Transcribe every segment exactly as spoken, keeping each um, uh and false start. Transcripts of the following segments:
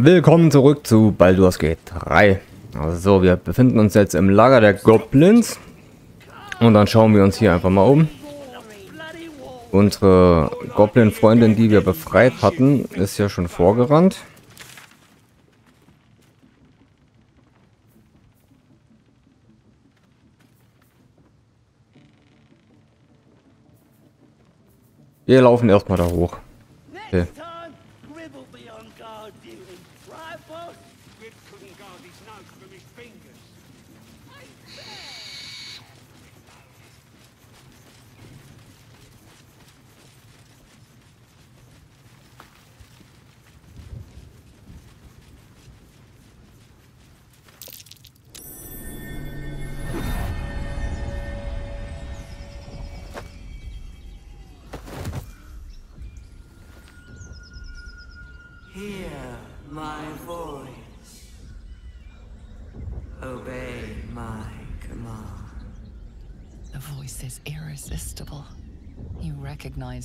Willkommen zurück zu Baldur's Gate drei. Also wir befinden uns jetzt im Lager der Goblins. Und dann schauen wir uns hier einfach mal um. Unsere Goblin-Freundin, die wir befreit hatten, ist ja schon vorgerannt. Wir laufen erstmal da hoch. Okay.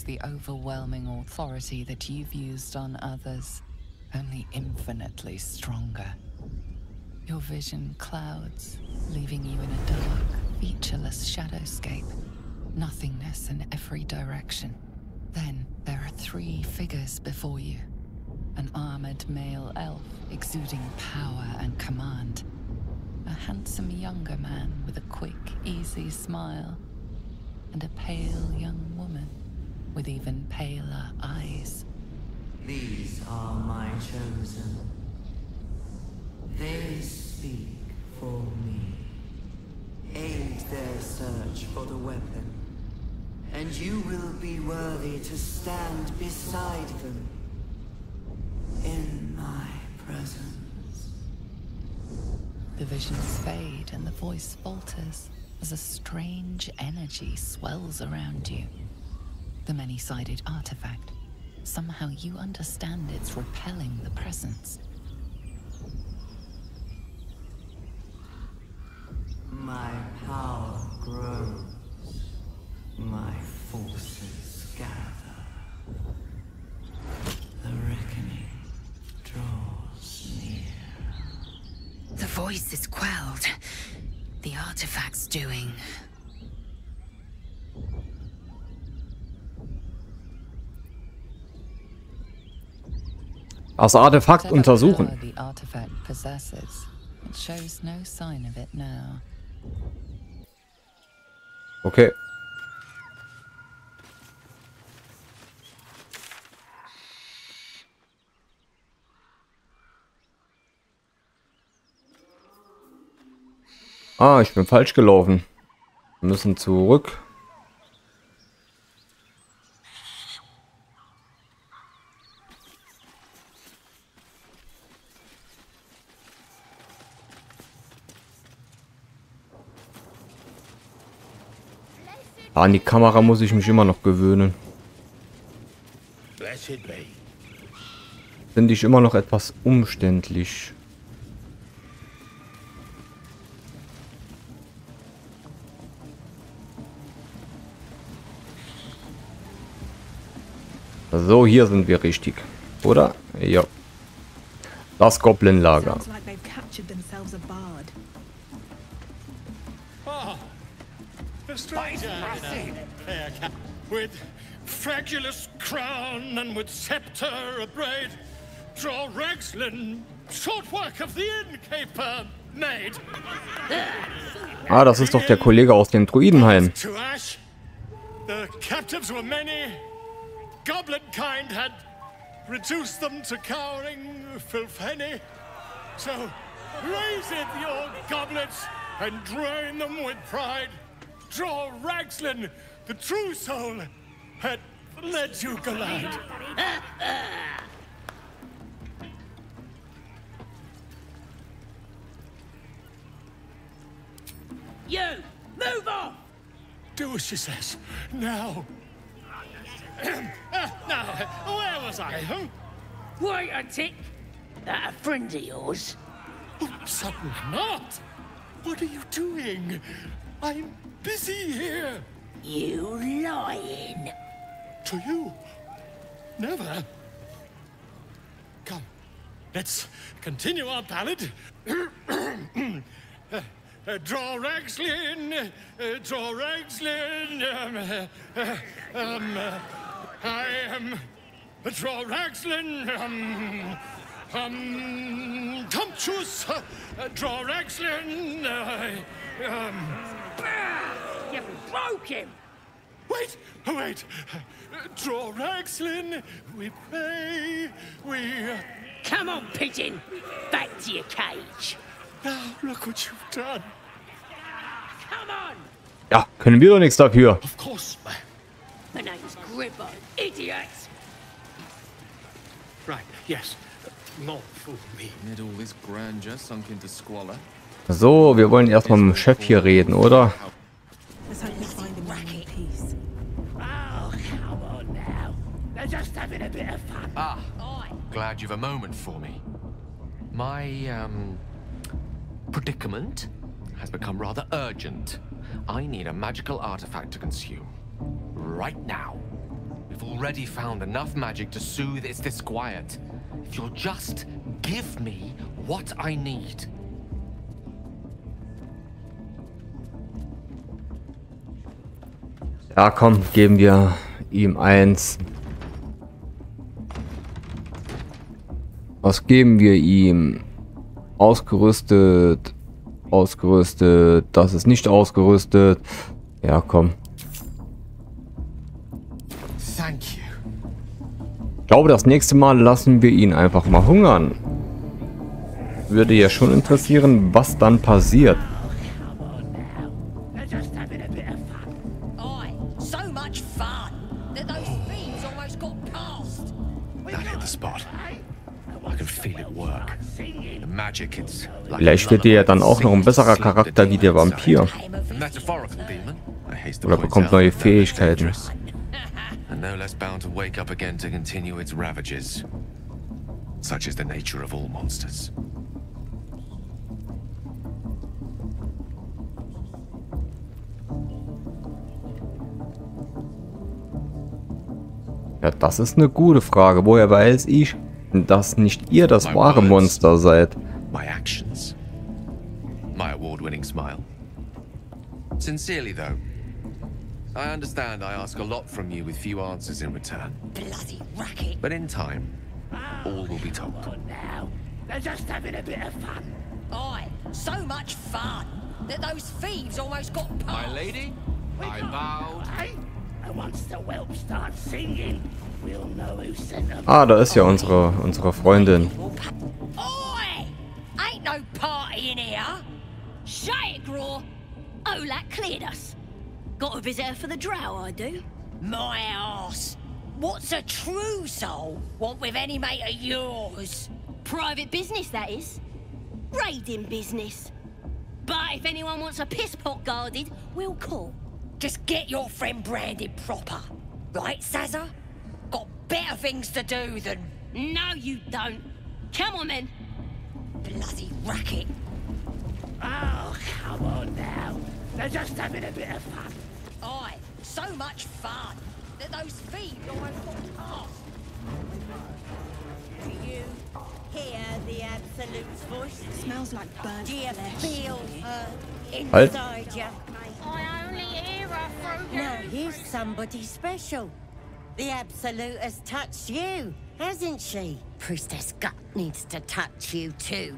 The overwhelming authority that you've used on others, only infinitely stronger. Your vision clouds, leaving you in a dark, featureless shadowscape, nothingness in every direction. Then there are three figures before you. An armored male elf exuding power and command. A handsome younger man with a quick, easy smile. And a pale young woman with even paler eyes. These are my chosen. They speak for me. Aid their search for the weapon, and you will be worthy to stand beside them in my presence. The visions fade and the voice falters as a strange energy swells around you. The many-sided artifact. Somehow you understand it's repelling the presence. My power grows. My forces gather. The reckoning draws near. The voice is quelled. The artifact's doing. Das Artefakt untersuchen. Okay. Ah, ich bin falsch gelaufen. Wir müssen zurück. An die Kamera muss ich mich immer noch gewöhnen. Finde ich immer noch etwas umständlich. So, hier sind wir richtig, oder? Ja. Das Goblinlager. With fragulous crown and with scepter abraid, Dror Ragzlin, short work of the innkeeper made. Ah, das ist doch der Kollege aus dem Druidenheim. The captives were many. Goblin kind had reduced them to cowering filfenny. So raise it your goblets and drain them with pride. Dror Ragzlin, the true soul, had let you collide. You, move on! Do as she says, now. Now, where was I, huh? Wait a tick. That a friend of yours? Oh, certainly not. What are you doing? I'm busy here. You lying. To you? Never. Come, Let's continue our ballad. Uh, Dror Ragzlin, uh, Dror Ragzlin, um, uh, um, uh, I am Dror Ragzlin, um, um, Tomchus, uh, Dror Ragzlin, uh, um... You broke him! Wait, wait, Dror Ragzlin, we play, we... Come on, pigeon, back to your cage. Now, look what you've done. Come on. Ja, können wir doch nichts dafür. Of course. My name is Gripper, idiot. Right, yes. Not fool me. All this grandeur sunk into squalor. So, wir wollen erstmal mit dem Chef hier reden, oder? Let's hope we find him in peace. Oh, come on now. They're just having a bit of fun. Ah, glad you've a moment for me. My um predicament has become rather urgent. I need a magical artifact to consume. Right now. We've already found enough magic to soothe its disquiet. If you'll just give me what I need. Ja, komm, geben wir ihm eins. Was geben wir ihm? Ausgerüstet, ausgerüstet, das ist nicht ausgerüstet. Ja, komm. Ich glaube, das nächste Mal lassen wir ihn einfach mal hungern. Würde ja schon interessieren, was dann passiert. Vielleicht wird dir ja dann auch noch ein besserer Charakter wie der Vampir. Oder bekommt neue Fähigkeiten. Ja, das ist eine gute Frage. Woher weiß ich, dass nicht ihr das wahre Monster seid? My actions, my award-winning smile. Sincerely, though, I understand I ask a lot from you with few answers in return. Bloody racket! But in time, all will be told. Oh, now they're just having a bit of fun. Aye, so much fun that those thieves almost got past. My lady, We've I bowed. And once the whelp starts singing, we'll know who sent them. Ah, da ist ja unsere unsere Freundin. No party in here. Shut it, Gror. Olak cleared us. Got a visitor for the drow, I do. My ass. What's a true soul want with any mate of yours? Private business, that is. Raiding business. But if anyone wants a piss pot guarded, we'll call. Just get your friend branded proper. Right, Sazza? Got better things to do than... No, you don't. Come on, then. Bloody racket. Oh, come on now. They're just having a bit of fun. Aye, so much fun that those feet almost got past. Do you hear the absolute voice? It smells like burnt flesh. Do you feel her inside you? I only hear her through you. Now, here's somebody special. The absolute has touched you, hasn't she? Priestess Gut needs to touch you too.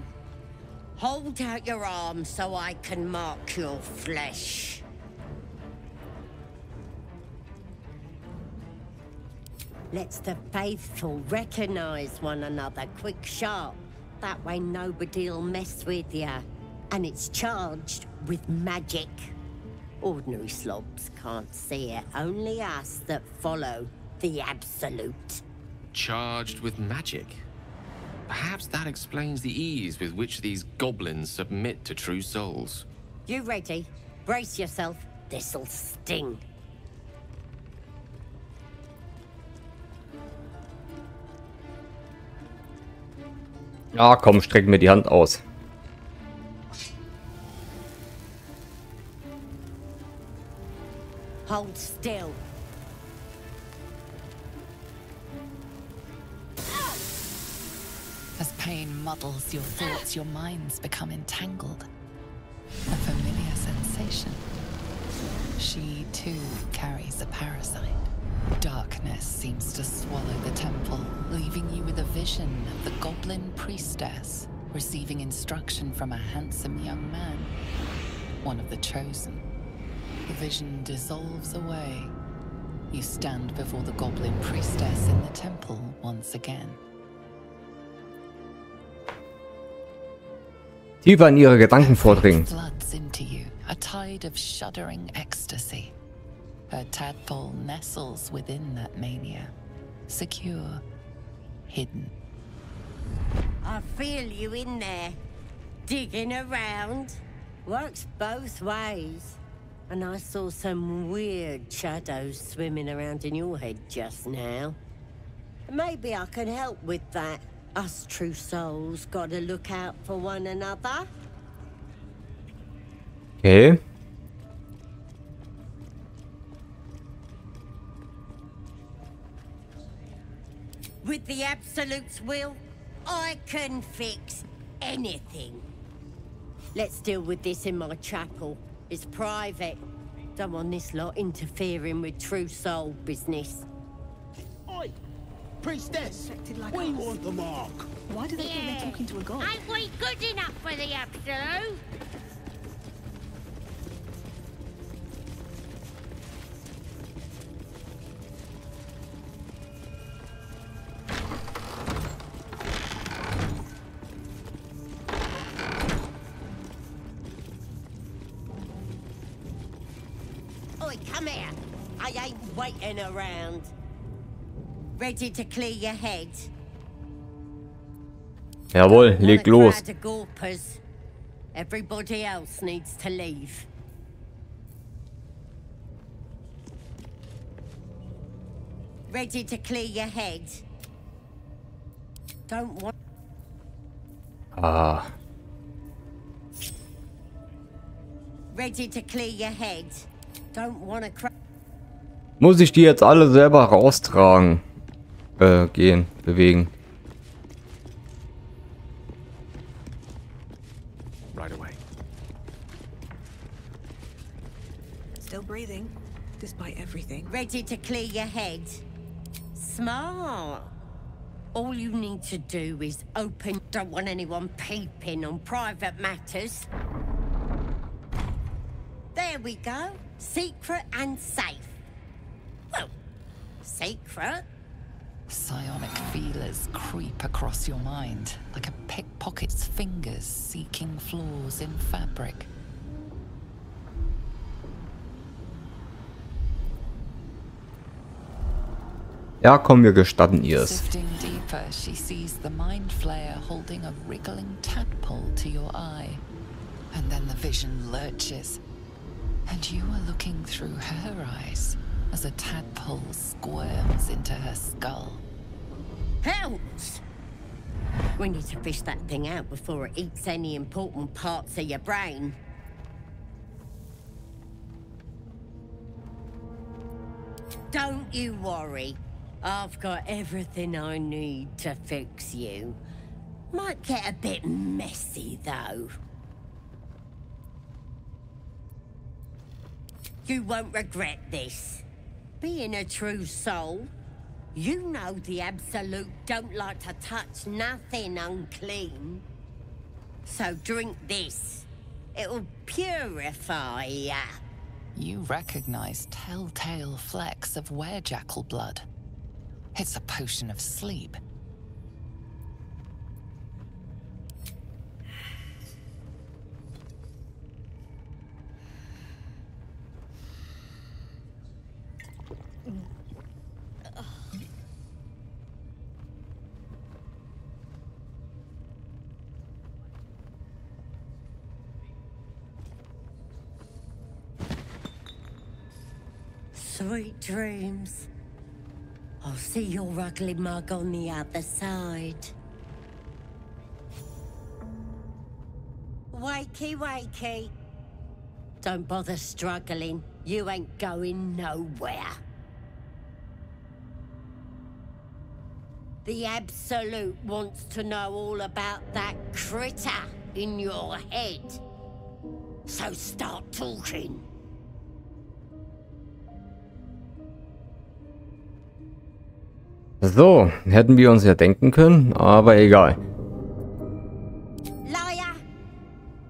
Hold out your arm so I can mark your flesh. Let's the faithful recognize one another quick sharp. That way nobody'll mess with you. And it's charged with magic. Ordinary slobs can't see it. Only us that follow the absolute. Charged with magic? Perhaps that explains the ease with which these goblins submit to true souls. You ready? Brace yourself. This'll sting. Ja, komm, streck mir die Hand aus. Hold still. As pain muddles your thoughts, your minds become entangled. A familiar sensation. She, too, carries a parasite. Darkness seems to swallow the temple, leaving you with a vision of the goblin priestess receiving instruction from a handsome young man, one of the chosen. The vision dissolves away. You stand before the goblin priestess in the temple once again. Tiefer in ihre Gedanken vordringen. A tide of shuddering ecstasy. Her tadpole nestles within that mania, secure, hidden. I feel you in there, digging around. Works both ways. And I saw some weird shadows swimming around in your head just now. Maybe I can help with that. Us true souls gotta look out for one another. Okay. With the Absolute's will, I can fix anything. Let's deal with this in my chapel. It's private. Don't want this lot interfering with true soul business. Oi! Priestess! Like we us. Want the mark! Why do they yeah. think they're talking to a god? Ain't we good enough for the Absolute? Around. Ready to clear your head. Jawohl, leg los. Everybody else needs to leave. Ready to clear your head. Don't want. Ah. Ready to clear your head. Don't want to cry. Muss ich die jetzt alle selber raustragen? Äh, gehen, bewegen. Right away. Still breathing, despite everything. Ready to clear your head. Smart. All you need to do is open. Don't want anyone peeping on private matters. There we go. Secret and safe. Sacred? Psionic feelers creep across your mind, like a pickpocket's fingers seeking flaws in fabric. Ja, komm, wir gestatten ihr's. Sifting deeper, she sees the mind flayer holding a wriggling tadpole to your eye. And then the vision lurches. And you are looking through her eyes. As a tadpole squirms into her skull. Helps! We need to fish that thing out before it eats any important parts of your brain. Don't you worry. I've got everything I need to fix you. Might get a bit messy, though. You won't regret this. Being a true soul, you know the Absolute don't like to touch nothing unclean. So drink this. It'll purify ya. You recognize telltale flecks of werejackal blood. It's a potion of sleep. Sweet dreams. I'll see your ugly mug on the other side. Wakey, wakey. Don't bother struggling. You ain't going nowhere. The Absolute wants to know all about that critter in your head. So start talking. So, hätten wir uns ja denken können, aber egal. Liar!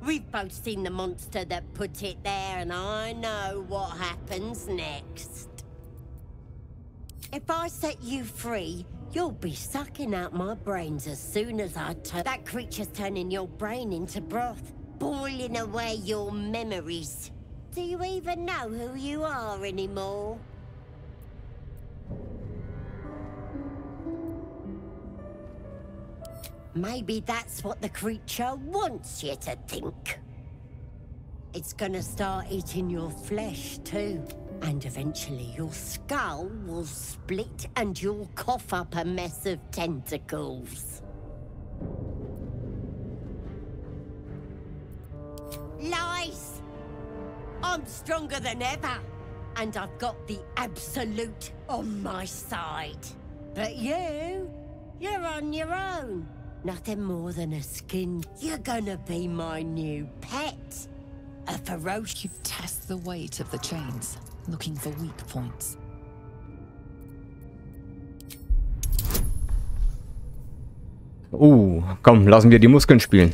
We've both seen the monster that put it there, and I know what happens next. If I set you free, you'll be sucking out my brains as soon as I turn. That creature's turning your brain into broth, boiling away your memories. Do you even know who you are anymore? Maybe that's what the creature wants you to think. It's gonna start eating your flesh too. And eventually your skull will split and you'll cough up a mess of tentacles. Lies! I'm stronger than ever. And I've got the Absolute on my side. But you, you're on your own. Nothing more than a skin. You're gonna be my new pet. A ferocious... You test the weight of the chains, looking for weak points. Uh, komm, lassen wir die Muskeln spielen.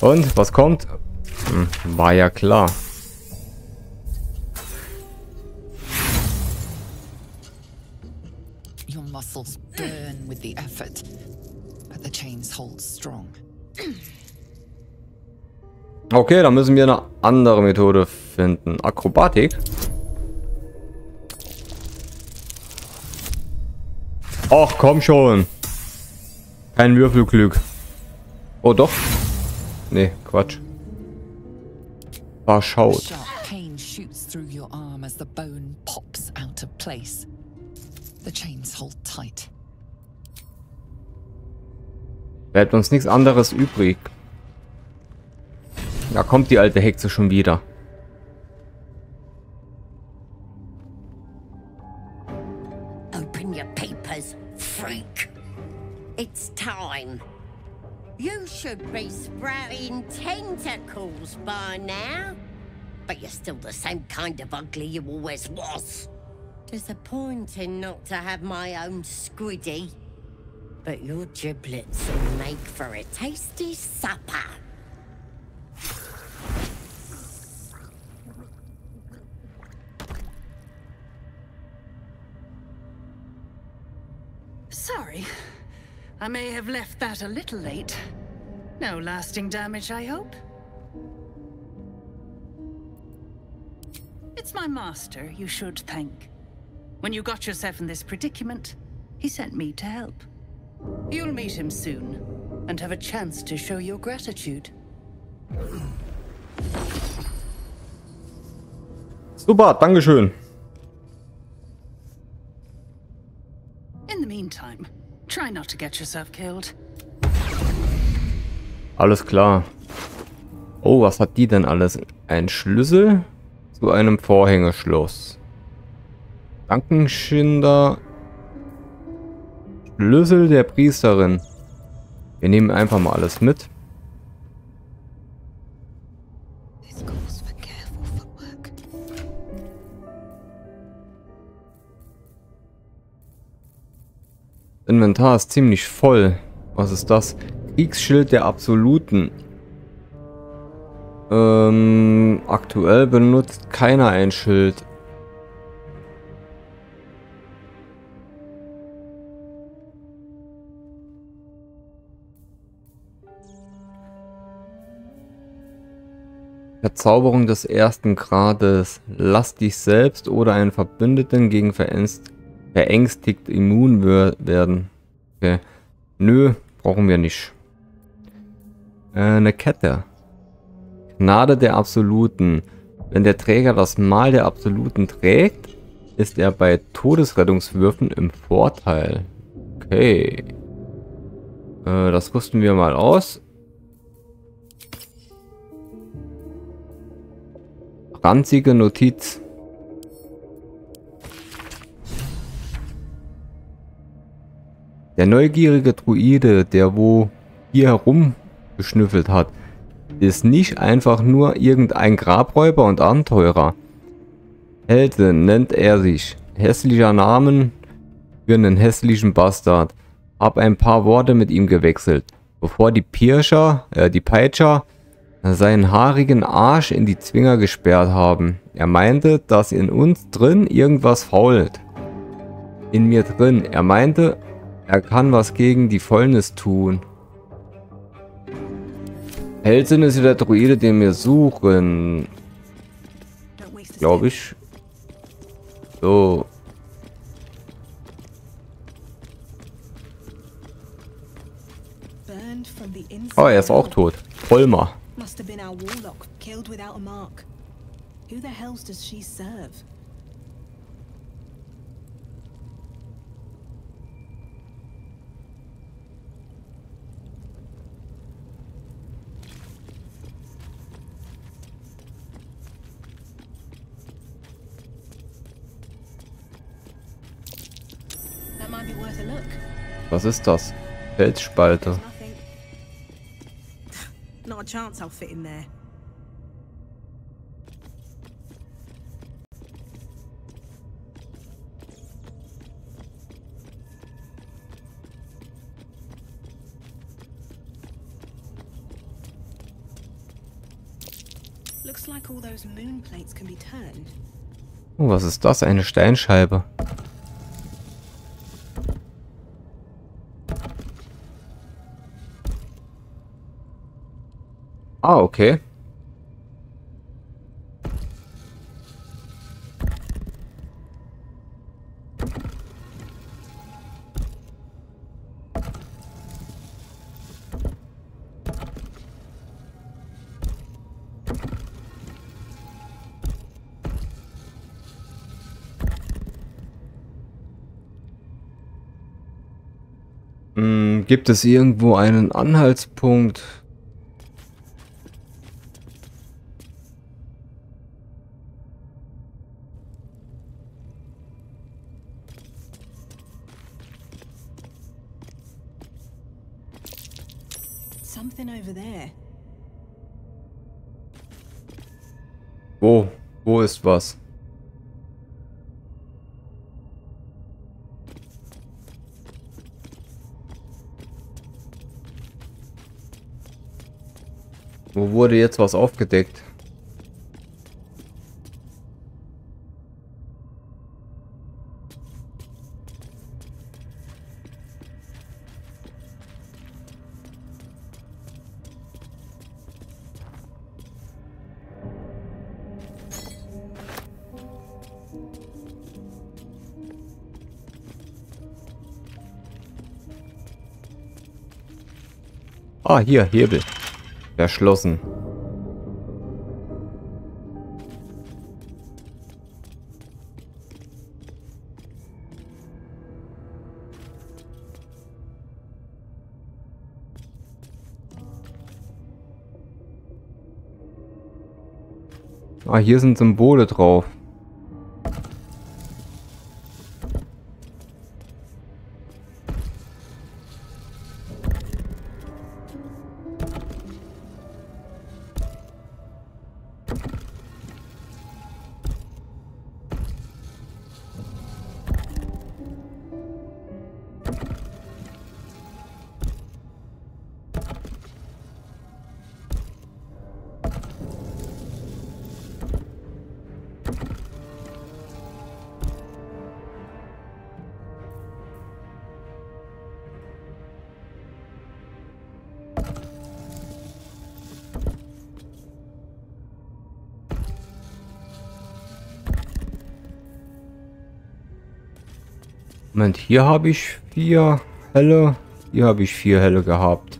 Und, was kommt? Hm, war ja klar. Your muscles burn with the effort. The chains hold strong. Okay, dann müssen wir eine andere Methode finden. Akrobatik. Ach, komm schon. Kein Würfelglück. Oh doch. Nee, Quatsch. Verschaut. Bleibt uns nichts anderes übrig. Da kommt die alte Hexe schon wieder. Open your papers, freak. It's time. You should be sprouting tentacles by now. But you're still the same kind of ugly you always was. Disappointing not to have my own squiddy. But your giblets will make for a tasty supper. Sorry, I may have left that a little late. No lasting damage, I hope. It's my master you should thank. When you got yourself in this predicament, he sent me to help. You'll meet him soon, and have a chance to show your gratitude. Super, Dankeschön. In the meantime, try not to get yourself killed. Alles klar. Oh, was hat die denn alles? Ein Schlüssel zu einem Vorhängeschloss. Gedankenschinder. Schlüssel der Priesterin. Wir nehmen einfach mal alles mit. Inventar ist ziemlich voll. Was ist das? Kriegsschild der Absoluten. Ähm, aktuell benutzt keiner ein Schild. Verzauberung des ersten Grades. Lass dich selbst oder einen Verbündeten gegen verängst, verängstigt immun werden. Okay. Nö, brauchen wir nicht. Äh, eine Kette. Gnade der Absoluten. Wenn der Träger das Mal der Absoluten trägt, ist er bei Todesrettungswürfen im Vorteil. Okay. Äh, das rüsten wir mal aus. Ranzige Notiz. Der neugierige Druide, der wo hier herumgeschnüffelt hat, ist nicht einfach nur irgendein Grabräuber und Abenteurer. Helte nennt er sich. Hässlicher Namen für einen hässlichen Bastard. Hab ein paar Worte mit ihm gewechselt, bevor die Pirscher, äh, die Peitscher seinen haarigen Arsch in die Zwinger gesperrt haben. Er meinte, dass in uns drin irgendwas fault. In mir drin. Er meinte, er kann was gegen die Fäulnis tun. Hellsinn ist ja der Druide, den wir suchen. Glaube ich. So. Oh, er ist auch tot. Vollmer. Must have been our warlock, killed without a mark. Who the hell does she serve? That might be worth a look. Was ist das? Felsspalte. Not a chance I'll fit in there. Looks like all those moon plates can be turned. Oh, was ist das? Eine Steinscheibe. Ah, okay. Hm, gibt es irgendwo einen Anhaltspunkt? Wo? Wo ist was? Wo wurde jetzt was aufgedeckt? Ah, hier, Hebel. Verschlossen. Ah, hier sind Symbole drauf. Moment, hier habe ich vier helle, hier habe ich vier helle gehabt.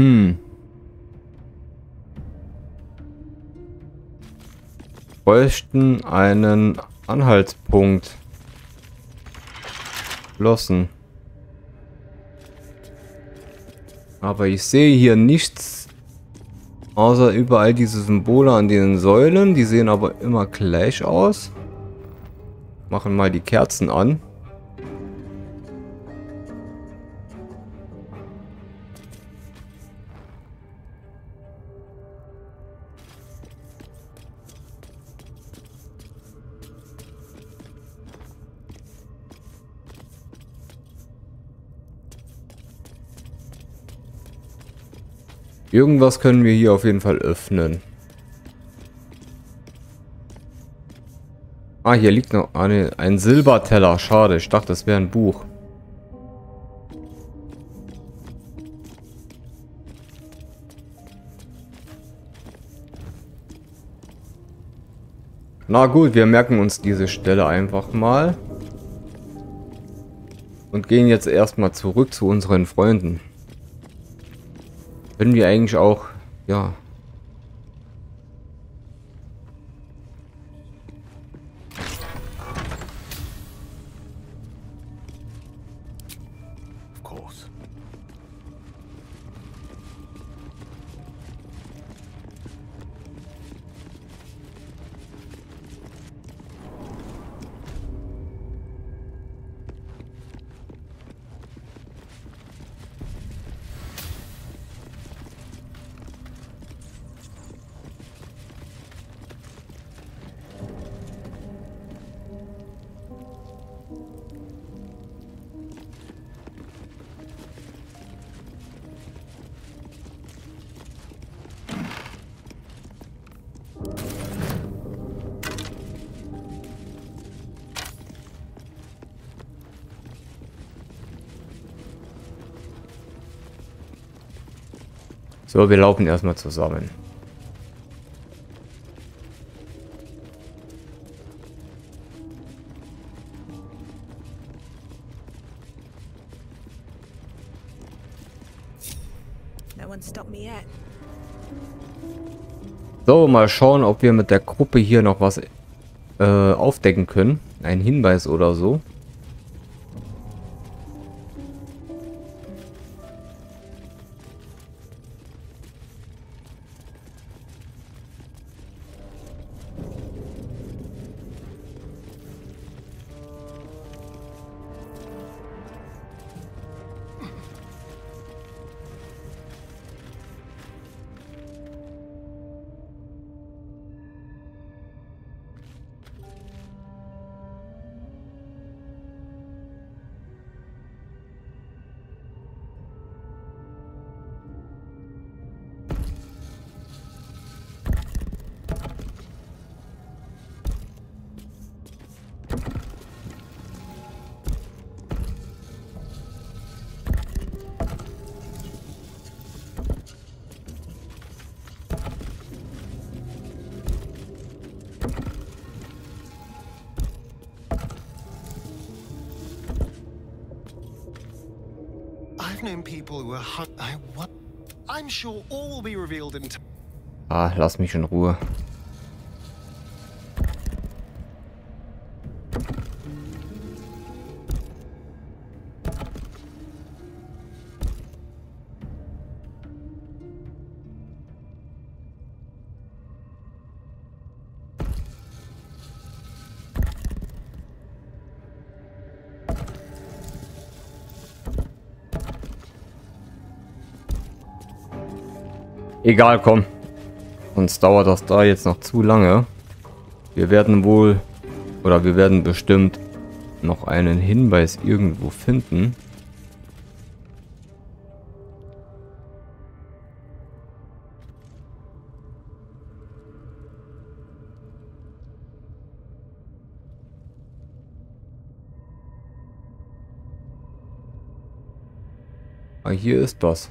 Hm. Wir bräuchten einen Anhaltspunkt. Geschlossen. Aber ich sehe hier nichts, außer überall diese Symbole an den Säulen. Die sehen aber immer gleich aus. Machen mal die Kerzen an. Irgendwas können wir hier auf jeden Fall öffnen. Ah, hier liegt noch eine, ein Silberteller. Schade, ich dachte, das wäre ein Buch. Na gut, wir merken uns diese Stelle einfach mal. Und gehen jetzt erstmal zurück zu unseren Freunden. Können wir eigentlich auch, ja. Groß. So, wir laufen erstmal zusammen. So, mal schauen, ob wir mit der Gruppe hier noch was äh, aufdecken können. Ein Hinweis oder so. Ah, lass mich in Ruhe. Egal, komm. Sonst dauert das da jetzt noch zu lange. Wir werden wohl, oder wir werden bestimmt noch einen Hinweis irgendwo finden. Ah, hier ist das.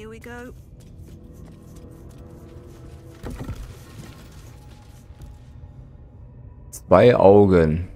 Here we go. Zwei Augen.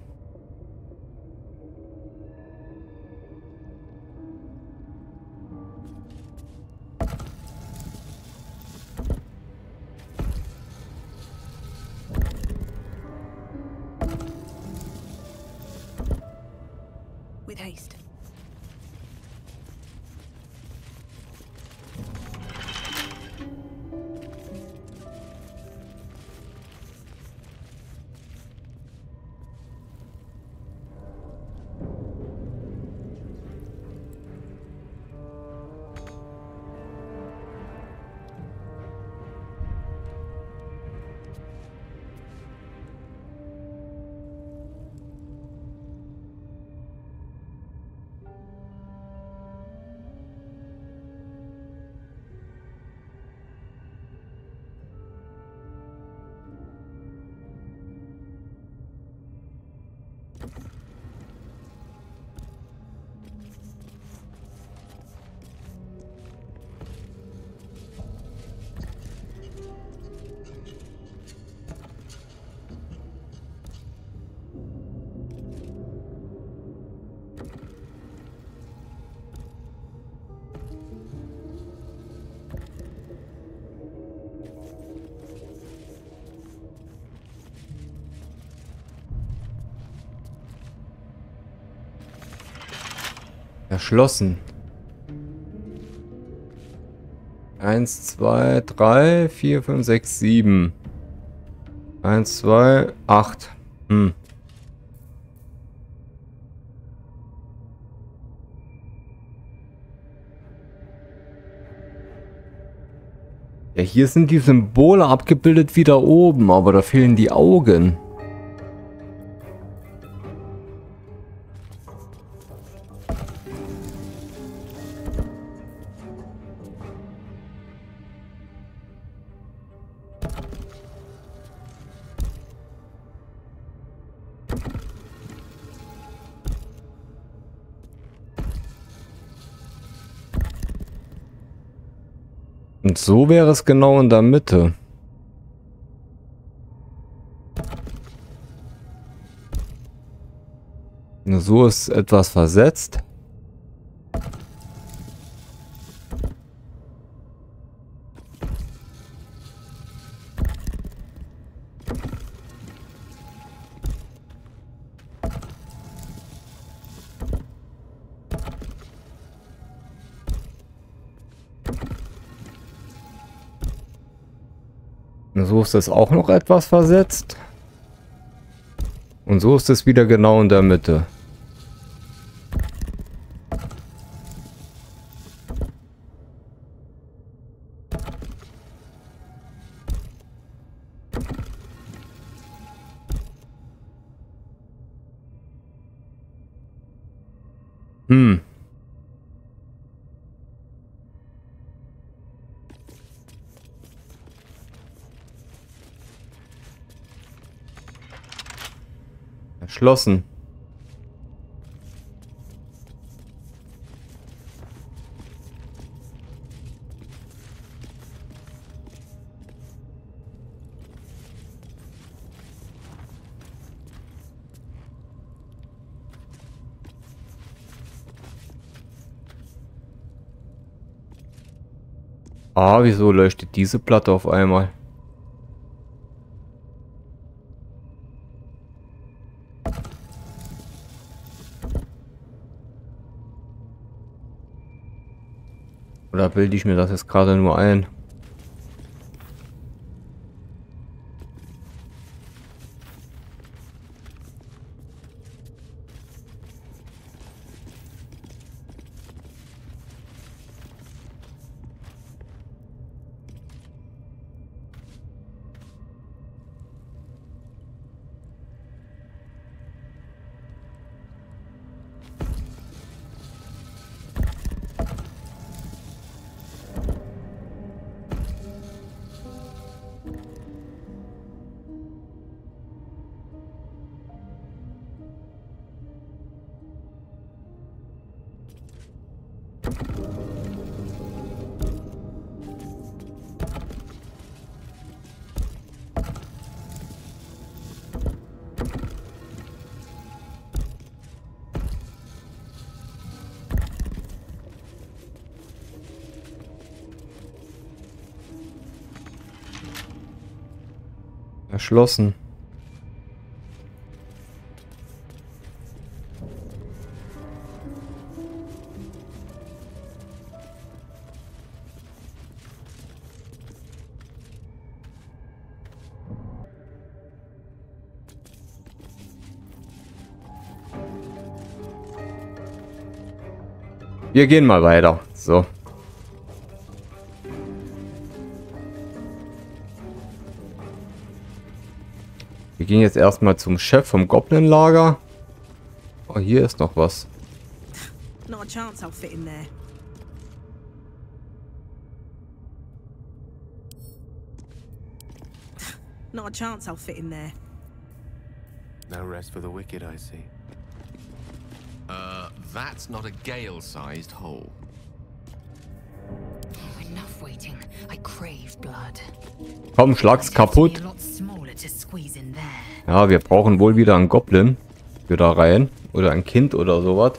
Erschlossen. eins, zwei, drei, vier, fünf, sechs, sieben. eins, zwei, acht. Hm. Ja, hier sind die Symbole abgebildet wie da oben, aber da fehlen die Augen. Und so wäre es genau in der Mitte. Nur so ist etwas versetzt. So ist das auch noch etwas versetzt. Und so ist es wieder genau in der Mitte. Hm. Erschlossen. Ah, wieso leuchtet diese Platte auf einmal? Oder bilde ich mir das jetzt gerade nur ein? geschlossen. Wir gehen mal weiter. So. Wir gehen jetzt erstmal zum Chef vom Goblinlager. Oh, hier ist noch was. Not a chance I'll fit in there. No rest for the wicked, I see. Uh, that's not a gale-sized hole. Oh, enough waiting. I crave blood. Komm, schlag's kaputt. Ja, wir brauchen wohl wieder einen Goblin. Für da rein. Oder ein Kind oder sowas.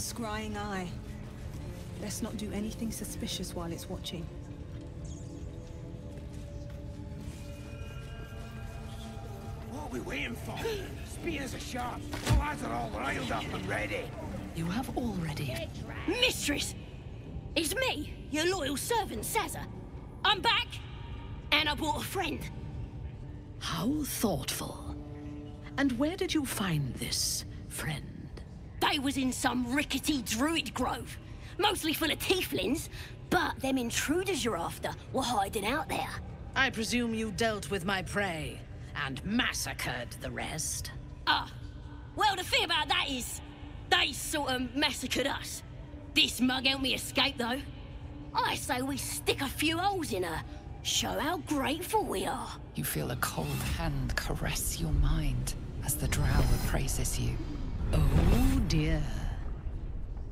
Scrying eye. Let's not do anything suspicious while it's watching. What are we waiting for? Spears are sharp. The lads are all riled up and ready. You have all ready. Mistress! It's me, your loyal servant, Sazza. I'm back, and I brought a friend. How thoughtful. And where did you find this friend? They was in some rickety druid grove, mostly full of tieflings, but them intruders you're after were hiding out there. I presume you dealt with my prey and massacred the rest. Ah, well, the thing about that is, they sort of massacred us. This mug helped me escape, though. I say we stick a few holes in her, show how grateful we are. You feel a cold hand caress your mind as the drow appraises you. Oh dear.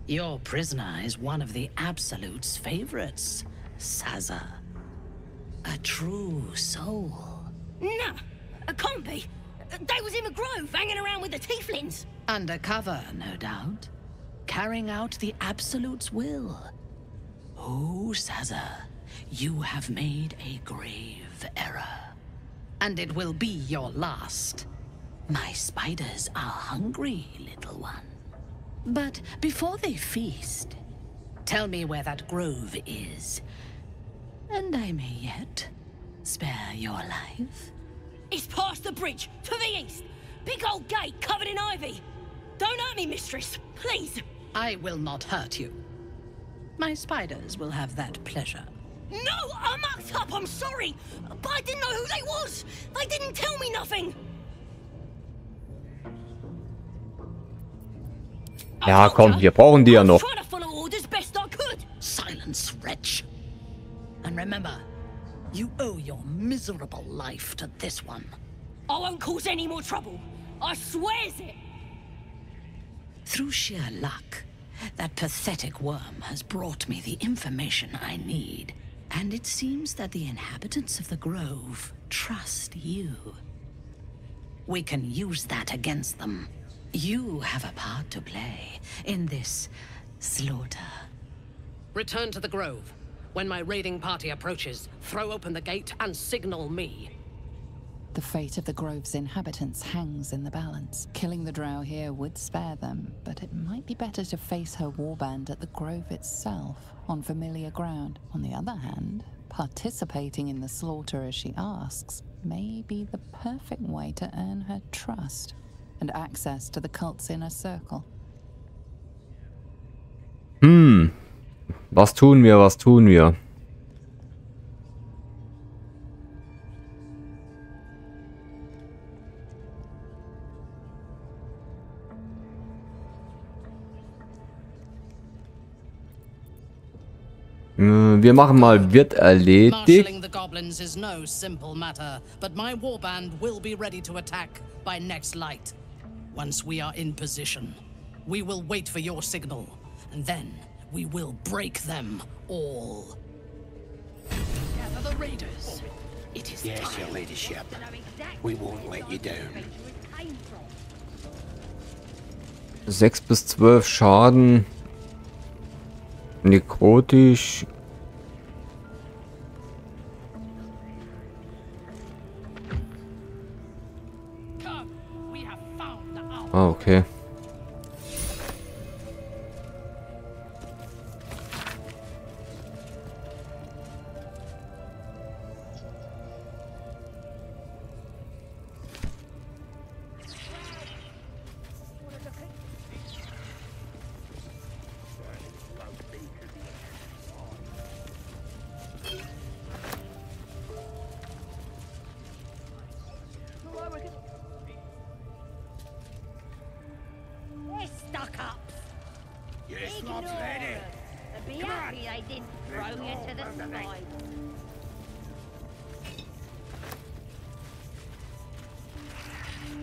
Your prisoner is one of the Absolute's favorites, Sazza. A true soul. No, a combi. They was in the grove, hanging around with the tieflings. Undercover, no doubt. Carrying out the Absolute's will. Oh, Sazza, you have made a grave error. And it will be your last. My spiders are hungry, little one. But before they feast, tell me where that grove is. And I may yet spare your life. It's past the bridge, to the east. Big old gate covered in ivy. Don't hurt me, mistress, please. I will not hurt you. My spiders will have that pleasure. No, I mucked up, I'm sorry. But I didn't know who they was. They didn't tell me nothing. Ja, komm, wir brauchen die ja noch. Silence, wretch. And remember, you owe your miserable life to this one. I won't cause any more trouble. I swear it. Through sheer luck, that pathetic worm has brought me the information I need, and it seems that the inhabitants of the grove trust you. We can use that against them. You have a part to play in this slaughter. Return to the grove. When my raiding party approaches, throw open the gate and signal me. The fate of the grove's inhabitants hangs in the balance. Killing the drow here would spare them, but it might be better to face her warband at the grove itself, on familiar ground. On the other hand, participating in the slaughter as she asks may be the perfect way to earn her trust and access to the cult's inner circle. Hmm. Was tun wir? Was tun wir? Wir machen mal, wird erledigt. Sechs bis zwölf Schaden. Nekrotisch. Ah, okay.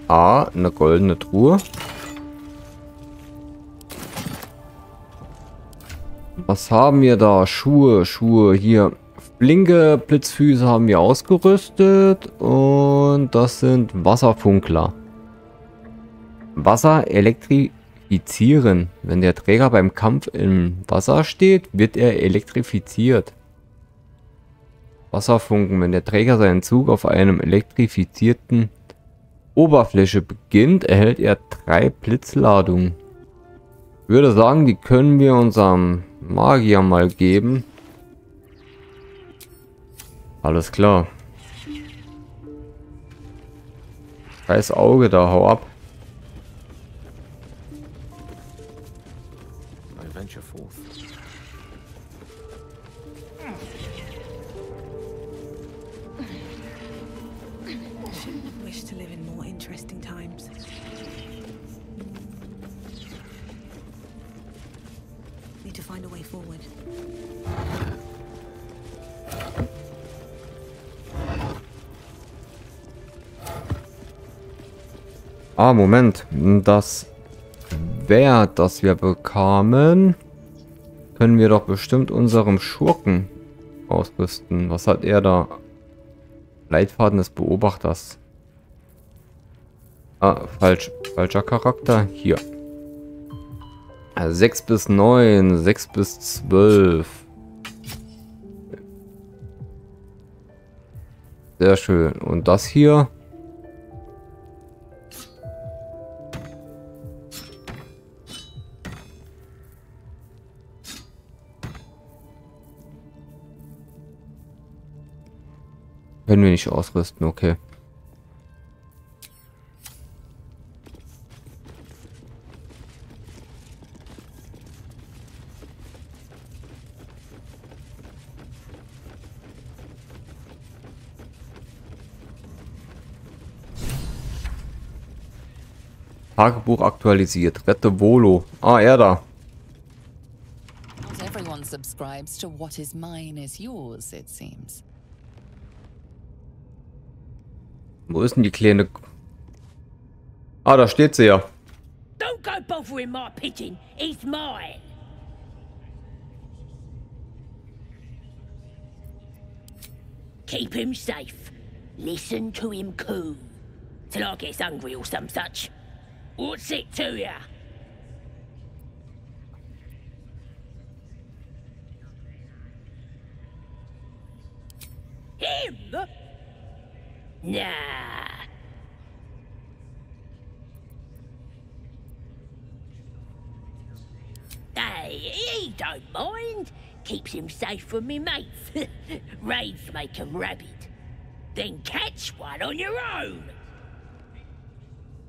Ah, eine goldene Truhe. Was haben wir da? Schuhe, Schuhe hier. Flinke Blitzfüße haben wir ausgerüstet. Und das sind Wasserfunkler. Wasser elektrifizieren. Wenn der Träger beim Kampf im Wasser steht, wird er elektrifiziert. Wasserfunken. Wenn der Träger seinen Zug auf einem elektrifizierten Oberfläche beginnt, erhält er drei Blitzladungen. Ich würde sagen, die können wir unserem Magier mal geben. Alles klar. Scheiß Auge da, hau ab. Ah, Moment. Das Wert, das wir bekamen, können wir doch bestimmt unserem Schurken ausrüsten. Was hat er da? Leitfaden des Beobachters. Ah, falsch. Falscher Charakter. Hier. Also sechs bis neun, sechs bis zwölf. Sehr schön. Und das hier... können wir nicht ausrüsten, okay. Tagebuch aktualisiert. Rette Volo. Ah, er da. Not everyone subscribes to what is mine is yours, it seems. Wo ist denn die kleine... Ah, da steht sie ja. Don't go bothering my pigeon. He's mine. Keep him safe. Listen to him coo. Till I get hungry or some such. What's it to ya? Him? Nah. Hey, he don't mind. Keeps him safe from me mates. Raids make him rabid. Then catch one on your own.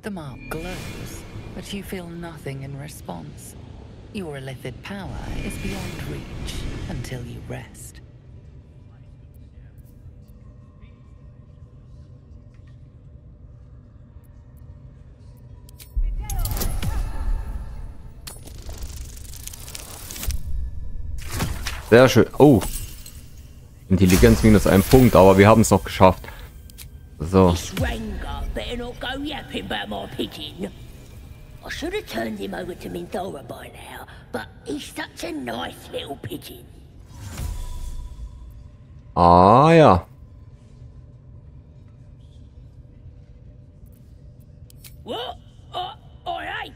The mark glows, but you feel nothing in response. Your illithid power is beyond reach until you rest. Sehr schön. Oh. Intelligenz minus ein Punkt, aber wir haben es noch geschafft. So. I should have turned him over to Minthara by now, but he's such a nice little pigeon. Ah, ja. What? Oh, hey,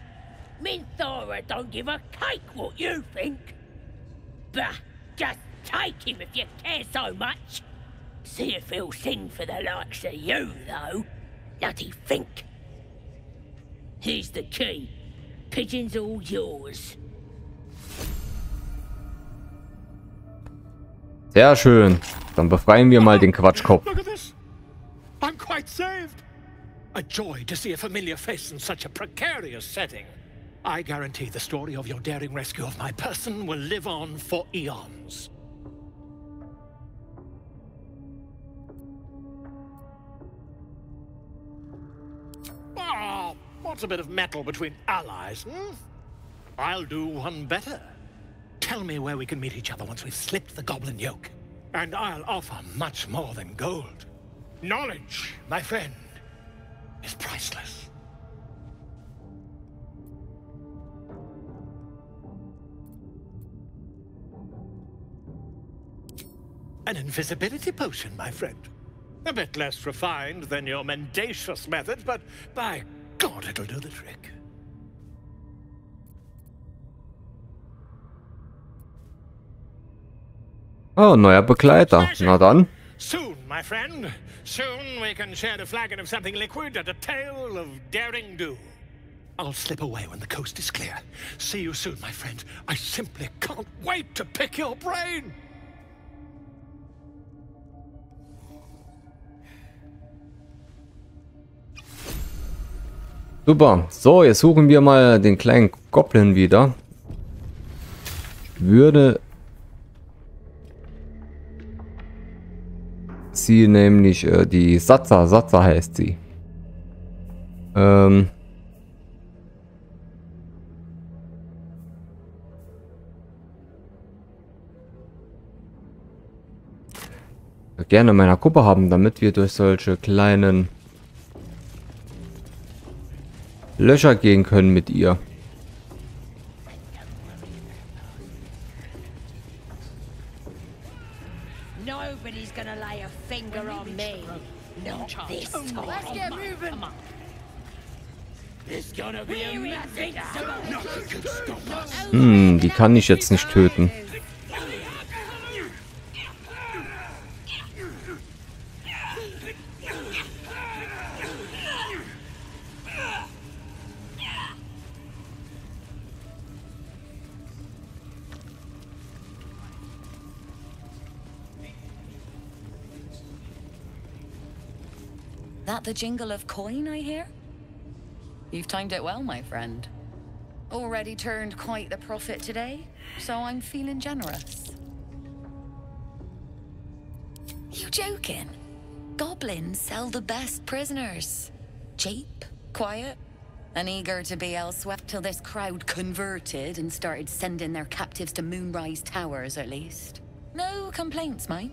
Minthara don't give a cake what you think. Bah, just take him if you care so much. See if he'll sing for the likes of you, though. Bloody think. Here's the key. Pigeon's all yours. Sehr schön. Dann befreien wir mal den Quatschkopf. Look at this. I'm quite saved. A joy to see a familiar face in such a precarious setting. I guarantee the story of your daring rescue of my person will live on for eons. Oh. What's a bit of metal between allies, hmm? I'll do one better. Tell me where we can meet each other once we've slipped the goblin yoke. And I'll offer much more than gold. Knowledge, my friend, is priceless. An invisibility potion, my friend. A bit less refined than your mendacious method, but by God, it'll do the trick. Oh, neuer Begleiter. Na dann. Soon, my friend. Soon we can share a flagon of something liquid and a tale of daring do. I'll slip away when the coast is clear. See you soon, my friend. I simply can't wait to pick your brain. Super. So, jetzt suchen wir mal den kleinen Goblin wieder. Würde sie nämlich äh, die Sazza, Sazza heißt sie. Ähm gerne in meiner Gruppe haben, damit wir durch solche kleinen Löcher gehen können mit ihr. Nobody's gonna lay a finger on me. Not this time. Let's get moving. This gonna be a massive stomp. Hm, die kann ich jetzt nicht töten. The jingle of coin, I hear? You've timed it well, my friend. Already turned quite the profit today, so I'm feeling generous. You joking? Goblins sell the best prisoners. Cheap, quiet, and eager to be elsewhere till this crowd converted and started sending their captives to Moonrise Towers, at least. No complaints, mine.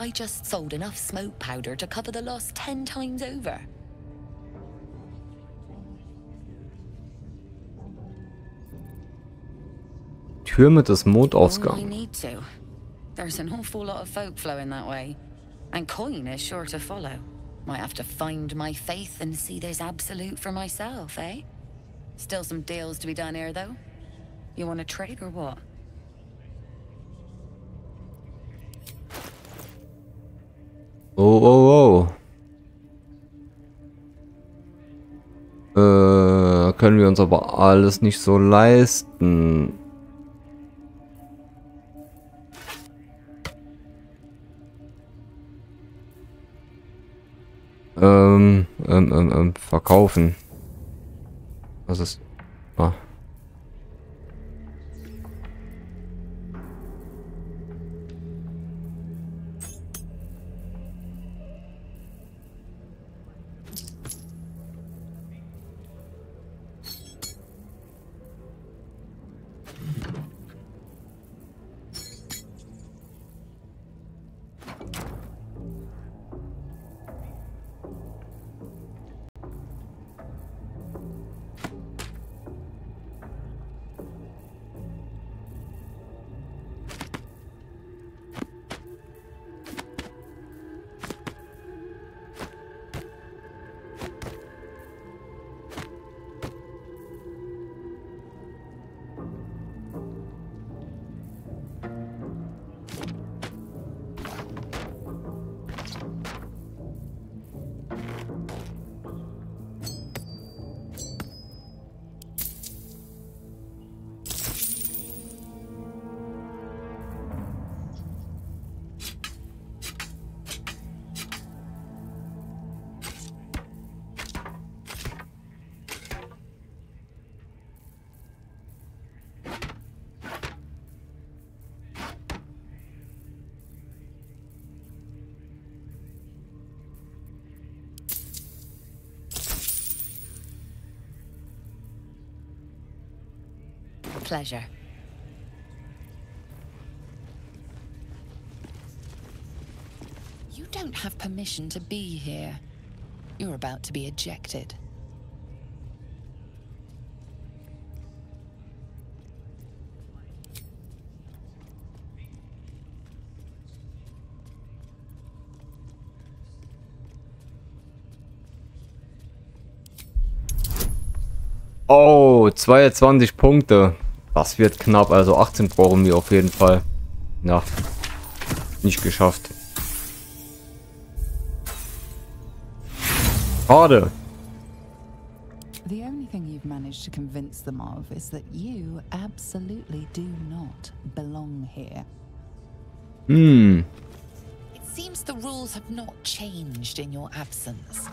I just sold enough smoke powder to cover the loss ten times over. Türme des Mondaufgangs. I need to. There's an awful lot of folk flowing that way, and coin is sure to follow. Might have to find my faith and see this absolute for myself, eh? Still some deals to be done here, though. You want to trade or what? Oh, oh, oh. Äh, können wir uns aber alles nicht so leisten. Ähm, ähm, ähm, ähm, verkaufen. Was ist... Ah. pleasure. You don't have permission to be here. You're about to be ejected. Oh, zweiundzwanzig Punkte. Das wird knapp, also achtzehn brauchen wir auf jeden Fall. Na, nicht geschafft. Schade. The only thing you've managed to convince them of is that you absolutely do not belong here. Hmm. It seems the rules have not changed in your absence.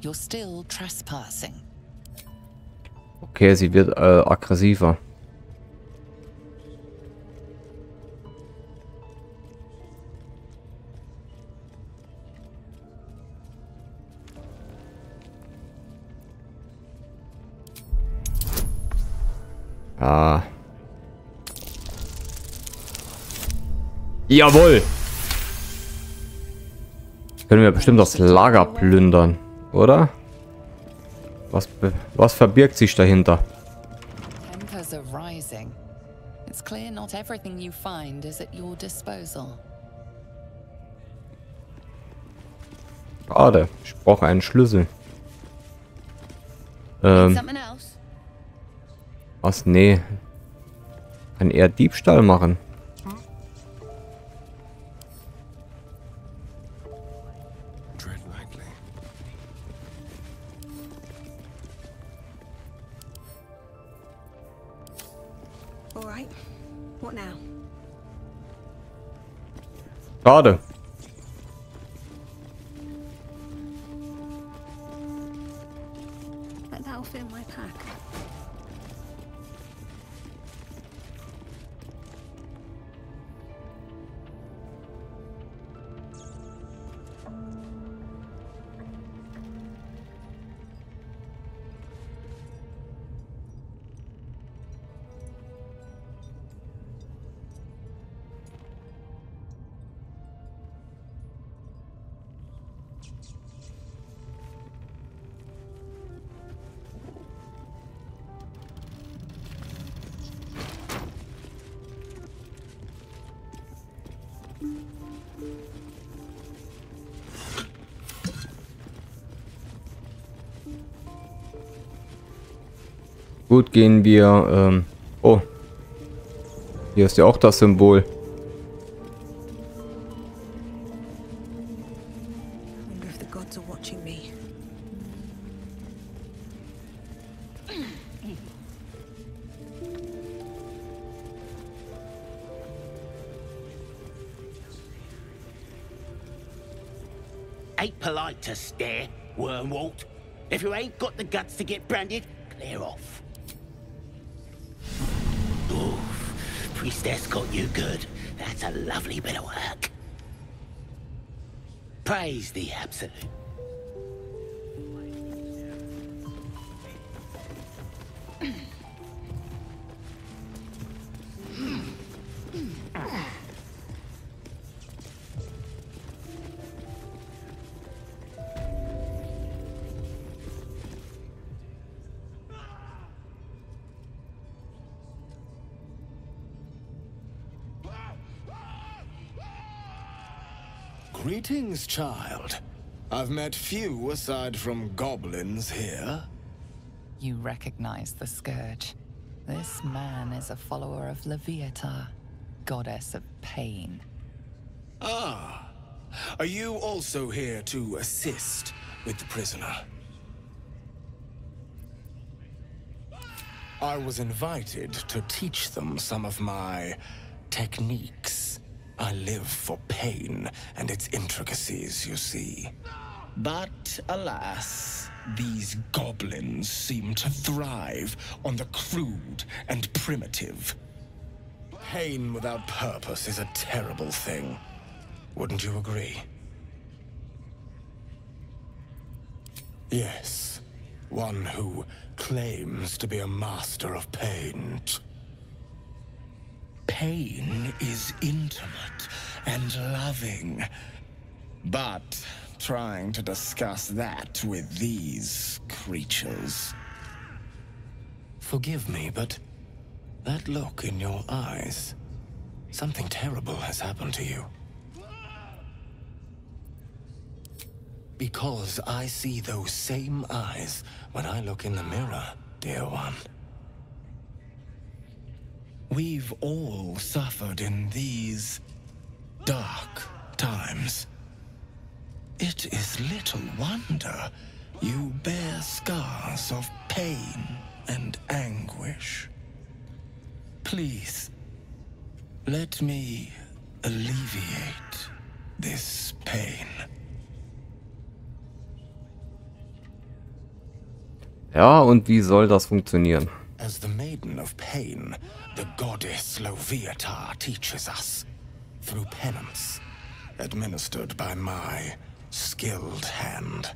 You're still trespassing. Okay, sie wird äh, aggressiver. Ah. Jawohl! Können wir bestimmt das Lager plündern, oder? Was, was verbirgt sich dahinter? Tempers are rising. It's clear not everything you find is at your disposal. Schade, ich brauche einen Schlüssel. Ähm. Was? Nee. Kann eher Diebstahl machen. Schade. Gut, gehen wir, ähm, oh, hier ist ja auch das Symbol. Ain't polite to stare, wormwort. If you ain't got the guts to get branded, clear off. Priestess got you good. That's a lovely bit of work. Praise the absolute. Greetings, child. I've met few aside from goblins here. You recognize the scourge. This man is a follower of Loviatar, goddess of pain. Ah, are you also here to assist with the prisoner? I was invited to teach them some of my techniques. I live for pain and its intricacies, you see. But alas, these goblins seem to thrive on the crude and primitive. Pain without purpose is a terrible thing. Wouldn't you agree? Yes, one who claims to be a master of pain. pain is intimate and loving. But trying to discuss that with these creatures. Forgive me, but that look in your eyes, something terrible has happened to you. Because I see those same eyes when I look in the mirror, dear one. We've all suffered in these dark times. It is little wonder you bear scars of pain and anguish. Please, let me alleviate this pain. Ja, und wie soll das funktionieren? As the maiden of pain, the goddess Loviatar teaches us through penance, administered by my skilled hand.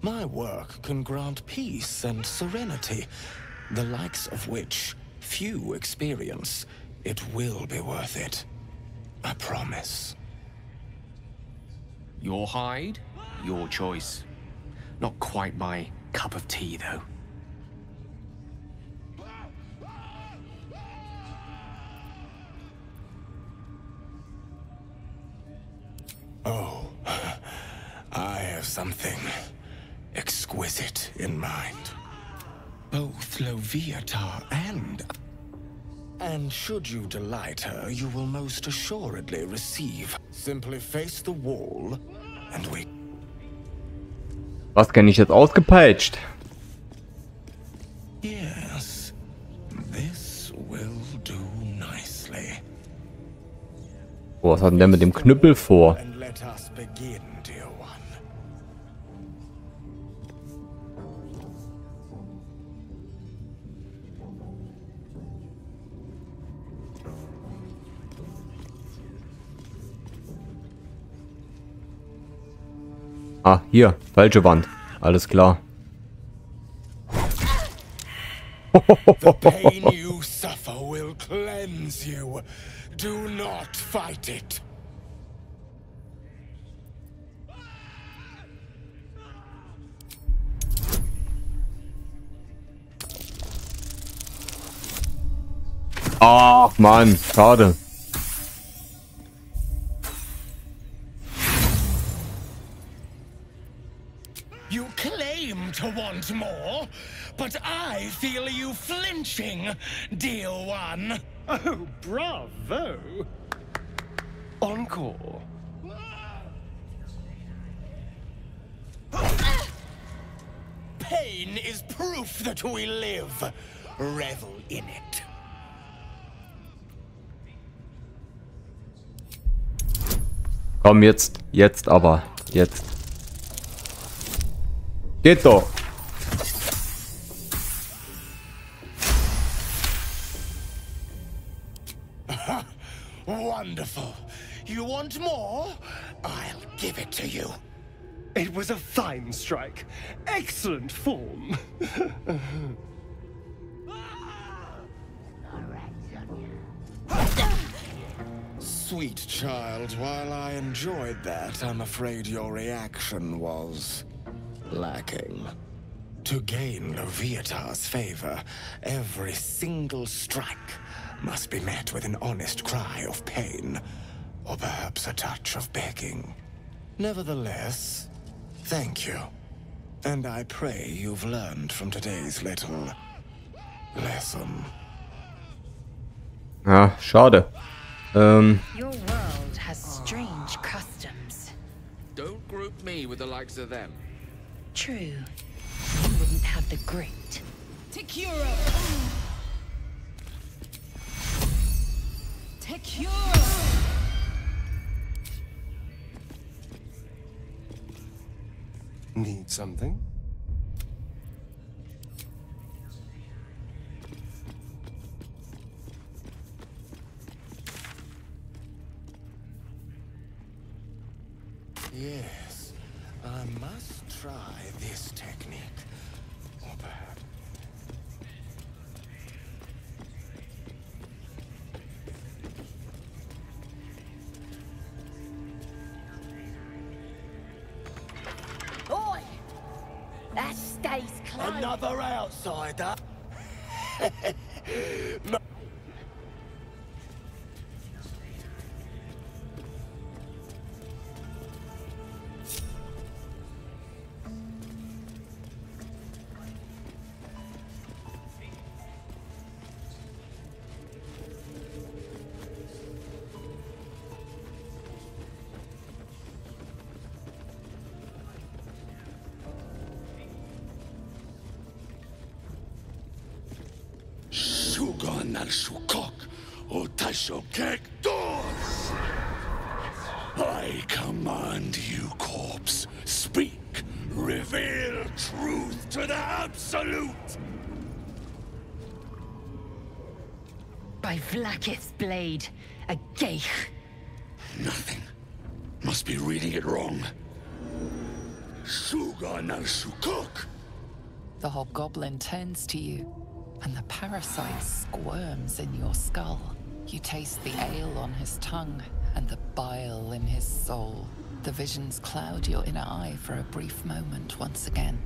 My work can grant peace and serenity, the likes of which few experience. It will be worth it. I promise. Your hide, your choice. Not quite my cup of tea, though. Oh, I have something exquisite in mind. Both Loviatar and... And should you delight her, you will most assuredly receive. Simply face the wall and we... Was kann ich jetzt ausgepeitscht? Yes, this will do nicely. Oh, was hat denn der mit dem Knüppel vor? And let us begin, dear one. Ah, hier, falsche Wand. Alles klar. The pain you suffer will cleanse you. Do not fight it. Ach Mann, schade. You claim to want more, but I feel you flinching, dear one. Oh, bravo. Encore. Pain is proof that we live. Revel in it. Komm jetzt, jetzt aber, jetzt. Geht doch. Wonderful. You want more? I'll give it to you. It was a fine strike. Excellent form. Sweet child, while I enjoyed that, I'm afraid your reaction was lacking. To gain Loviatar's favor, every single strike must be met with an honest cry of pain, or perhaps a touch of begging. Nevertheless, thank you. And I pray you've learned from today's little lesson. Ah, schade. Um. Your world has strange customs. Don't group me with the likes of them. True. You wouldn't have the grit. Tekuro. Tekuro. Need something? Yes, I must try this technique, or perhaps... day's close. Another outsider? No. I command you, corpse. Speak. Reveal truth to the absolute. By Vlakith's blade, a geich. Nothing. Must be reading it wrong. Sugan al Shukok. The hobgoblin turns to you, and the parasite squirms in your skull. You taste the ale on his tongue, and the bile in his soul. The visions cloud your inner eye for a brief moment once again.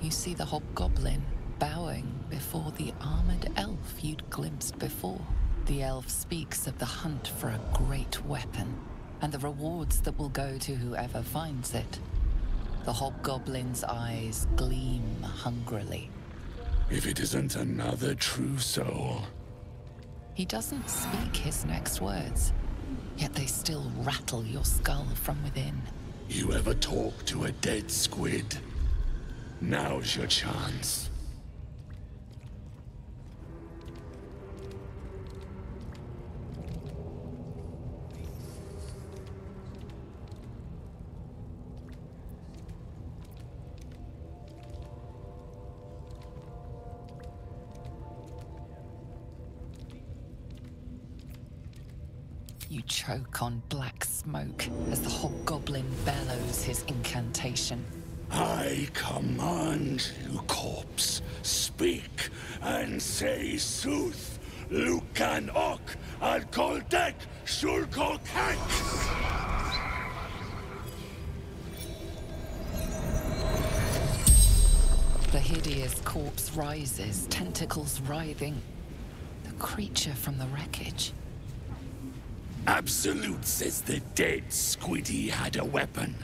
You see the hobgoblin bowing before the armored elf you'd glimpsed before. The elf speaks of the hunt for a great weapon, and the rewards that will go to whoever finds it. The hobgoblin's eyes gleam hungrily. If it isn't another true soul. He doesn't speak his next words, yet they still rattle your skull from within. You ever talk to a dead squid? Now's your chance. You choke on black smoke as the hobgoblin bellows his incantation. I command you, corpse. Speak and say sooth. Lukan ok al koldek shulkok hak. The hideous corpse rises, tentacles writhing. The creature from the wreckage. Absolute says the dead squiddy had a weapon.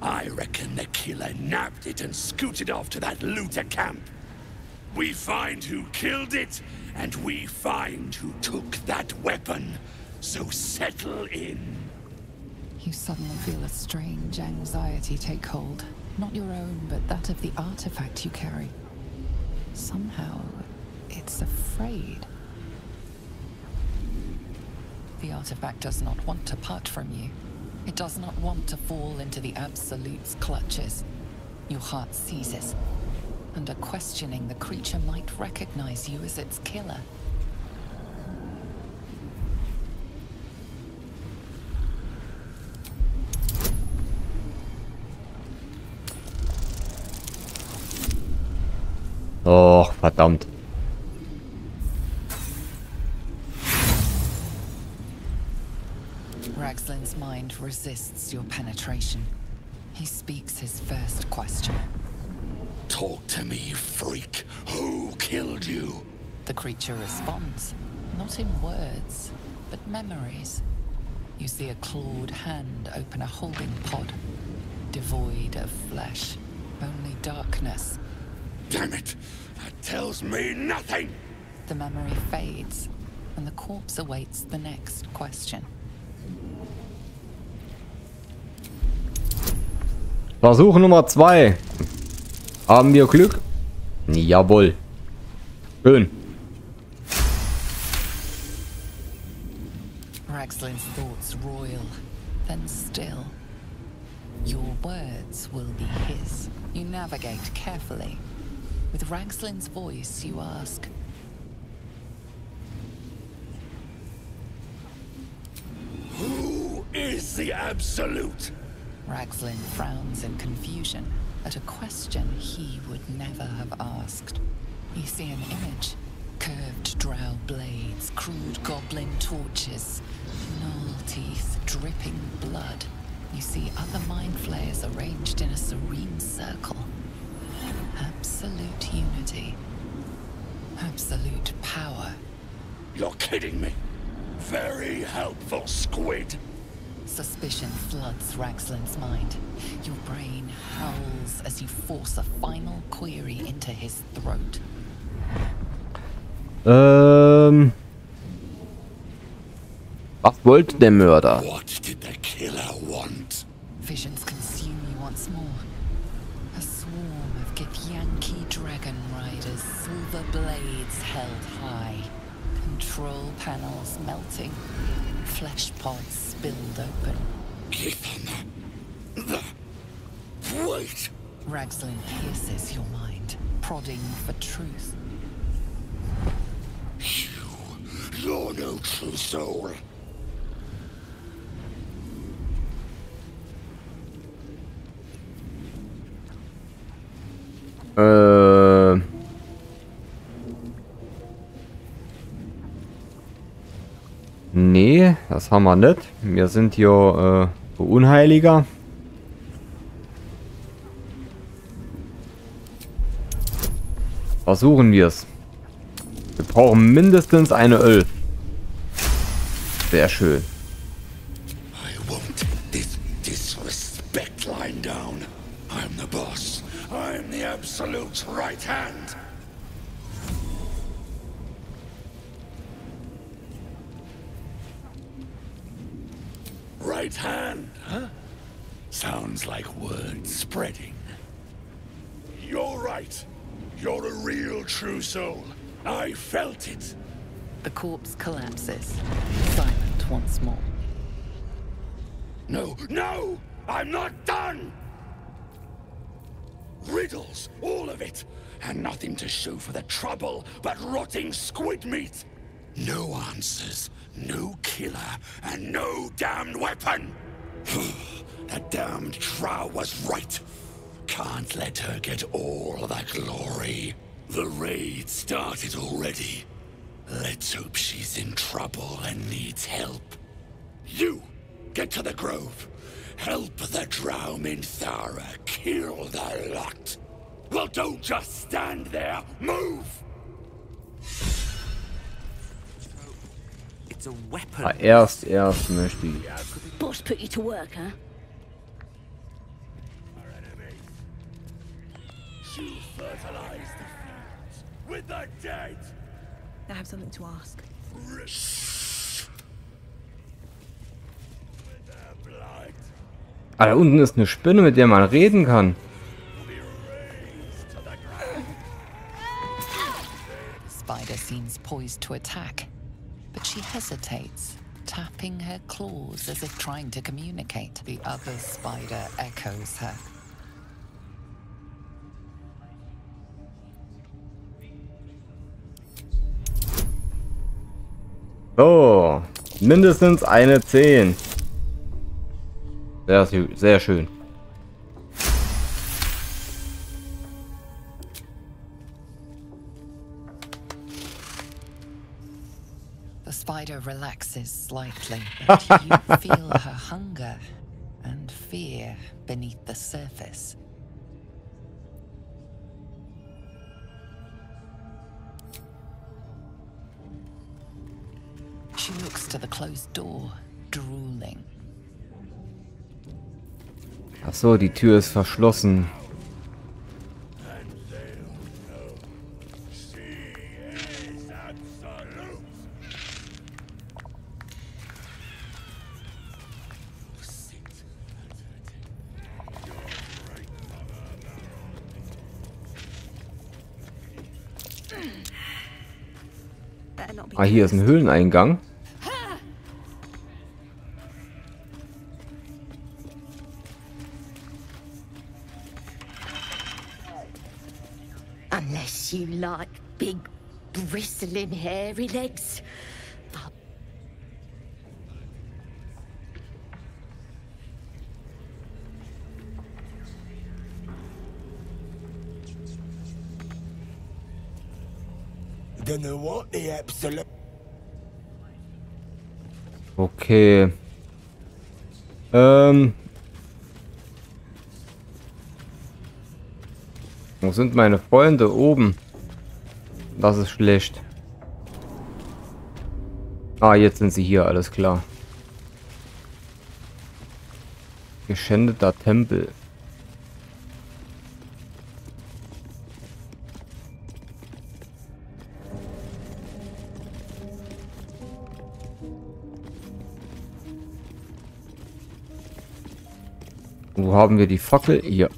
I reckon the killer nabbed it and scooted off to that looter camp. We find who killed it, and we find who took that weapon. So settle in. You suddenly feel a strange anxiety take hold. Not your own, but that of the artifact you carry. Somehow, it's afraid. The artifact does not want to part from you. It does not want to fall into the Absolute's clutches. Your heart seizes. Under questioning, the creature might recognize you as its killer. Oh, verdammt. Ragzlin's mind resists your penetration. He speaks his first question. Talk to me, freak. Who killed you? The creature responds, not in words, but memories. You see a clawed hand open a holding pod, devoid of flesh, only darkness. Damn it! That tells me nothing! The memory fades, and the corpse awaits the next question. Versuch Nummer zwei. Haben wir Glück? Jawohl. Schön. Ragzlin's thoughts roil, then still. Your words will be his. You navigate carefully. With Ragzlin's voice, you ask. Who is the Absolute? Ragzlin frowns in confusion at a question he would never have asked. You see an image. Curved drow blades, crude goblin torches, gnarled teeth, dripping blood. You see other mind flayers arranged in a serene circle. Absolute unity. Absolute power. You're kidding me. Very helpful, Squid. Suspicion floods Ragzlin's mind. Your brain howls as you force a final query into his throat. Ähm... Was wollte der Mörder? What did the killer want? Visions consume you once more. A swarm of Githyanki dragon riders, silver blades held high. Control panels melting. Flesh pods spilled open. Githana. The... Wait! Ragzlin pierces your mind, prodding for truth. You... You're no true soul. Äh... Nee, das haben wir nicht. Wir sind hier äh, Unheiliger. Versuchen wir es. Wir brauchen mindestens eine Öl. Sehr schön. I won't dis disrespect line down. I'm the boss. I'm the absolute right hand. Right hand, huh? Sounds like word spreading. You're right. You're a real true soul. I felt it. The corpse collapses, silent once more. No, no! I'm not done! Riddles, all of it, and nothing to show for the trouble but rotting squid meat. No answers, no killer, and no damned weapon. The damned Drow was right. Can't let her get all the glory. The raid started already. Let's hope she's in trouble and needs help. You, get to the grove. Help the Drow Minthara kill the lot. Well, don't just stand there. Move! It's a weapon. I erst, erst möchte ich. Boss put you to work, huh? Our enemy. You fertilized the fields with the dead. I have something to ask. With their blood. Ah, da unten ist eine Spinne, mit der man reden kann. Spider seems poised to attack, but she hesitates, tapping her claws as if trying to communicate. The other spider echoes her. So, mindestens eine zehn. Sehr, sehr schön. The spider relaxes slightly, and you feel her hunger and fear beneath the surface. She looks to the closed door, drooling. Ach so, die Tür ist verschlossen. Ah, hier ist ein Höhleneingang. You like big, bristling, hairy legs? Oh. Don't know what the absolute. Okay. Ähm. Wo sind meine Freunde? Oben. Das ist schlecht. Ah, jetzt sind sie hier, alles klar. Geschändeter Tempel. Wo haben wir die Fackel? Hier.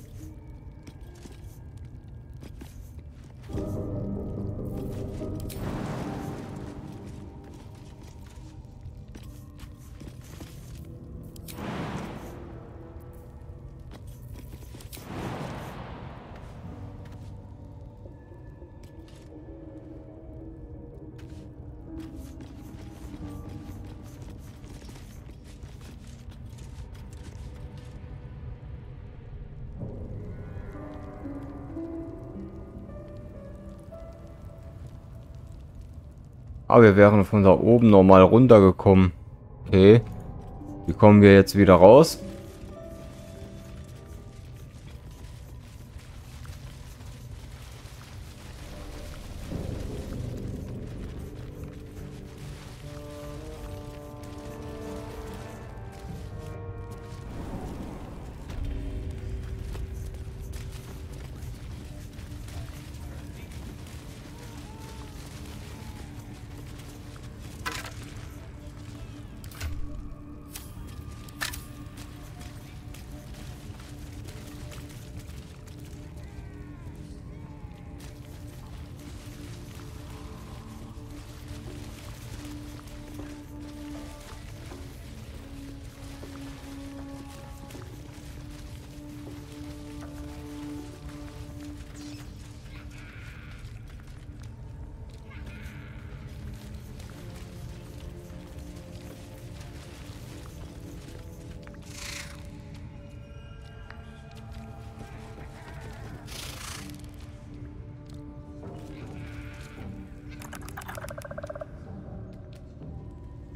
Ah, wir wären von da oben normal runtergekommen. Okay. Wie kommen wir jetzt wieder raus?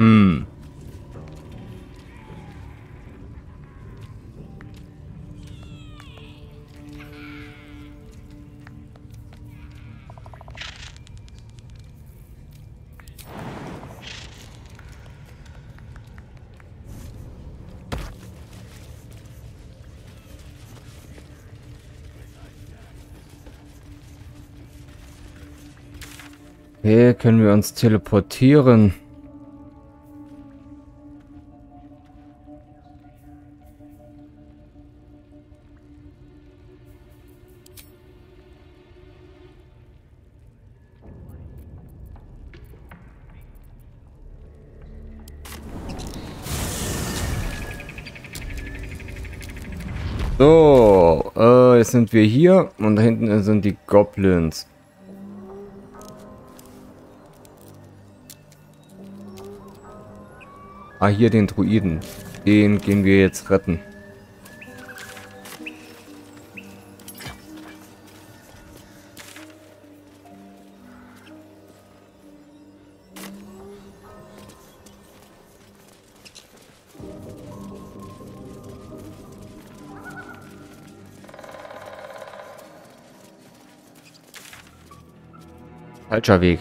Hm. Okay, können wir uns teleportieren? So, äh, jetzt sind wir hier und da hinten sind die Goblins. Ah, hier den Druiden. Den gehen wir jetzt retten. Falscher Weg.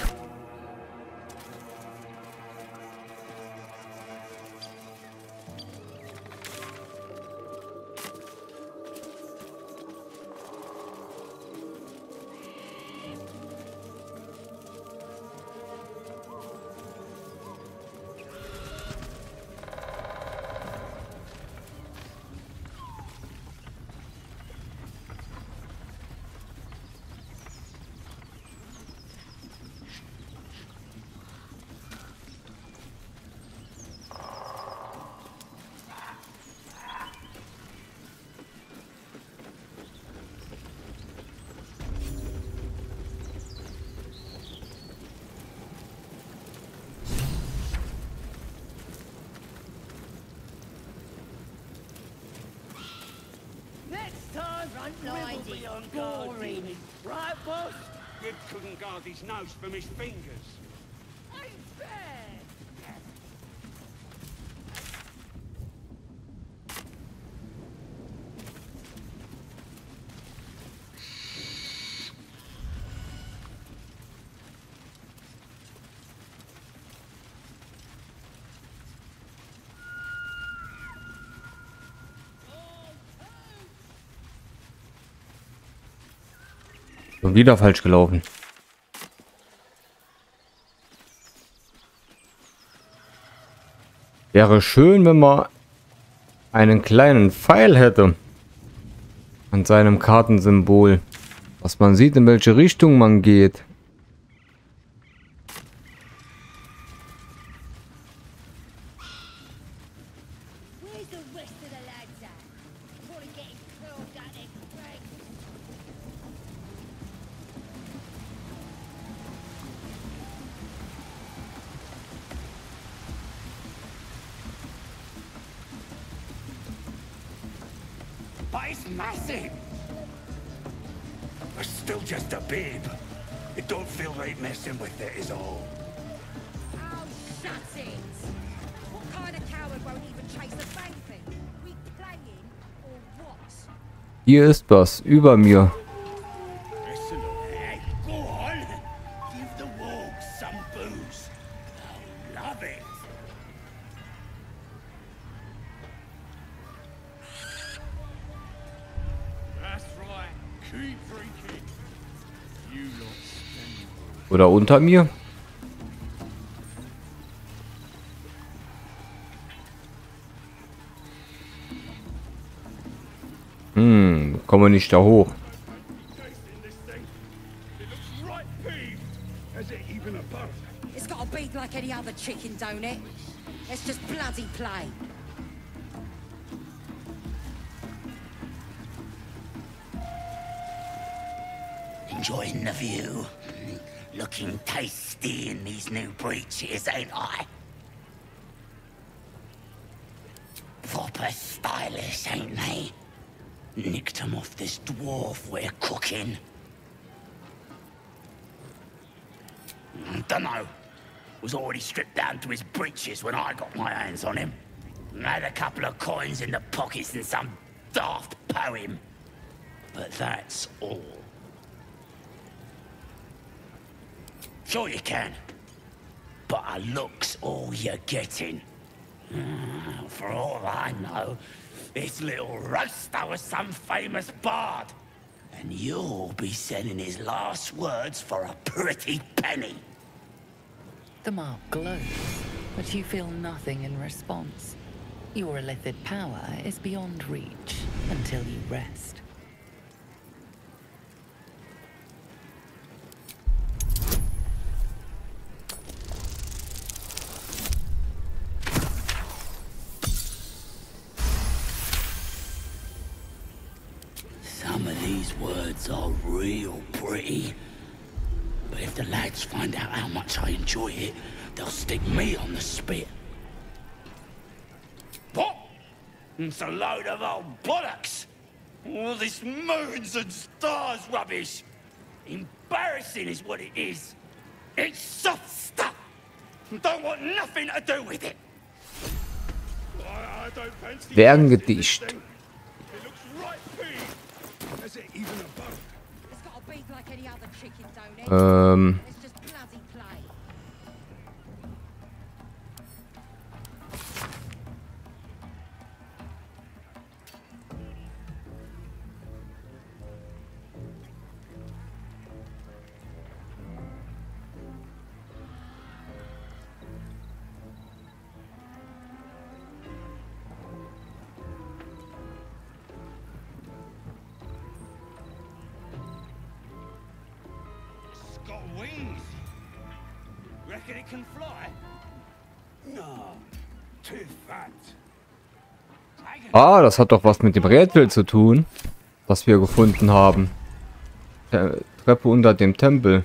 Right, boss? Good couldn't guard his nose from his fingers. Schon wieder falsch gelaufen. Wäre schön, wenn man einen kleinen Pfeil hätte an seinem Kartensymbol, was man sieht, in welche Richtung man geht. Hier ist was über mir. Oder unter mir. Kommen wir nicht da hoch. Enjoying the view. Looking tasty in these new breeches, ain't I? Proper stylish, ain't they? Nicked him off this dwarf we're cooking. I dunno. Was already stripped down to his breeches when I got my hands on him. Had a couple of coins in the pockets and some daft poem. But that's all. Sure you can. But a look's all you're getting. Mm, for all I know, this little roaster was some famous bard, and you'll be sending his last words for a pretty penny. The mark glows, but you feel nothing in response. Your illithid power is beyond reach until you rest. Are real pretty, but if the lads find out how much I enjoy it, they'll stick me on the spit. What? It's a load of old bollocks. All this moons and stars rubbish. Embarrassing is what it is. It's soft stuff. Don't want nothing to do with it. I don't fancy this thing. It looks right for you. Ähm. Ah, das hat doch was mit dem Rätsel zu tun, was wir gefunden haben. Tre- Treppe unter dem Tempel.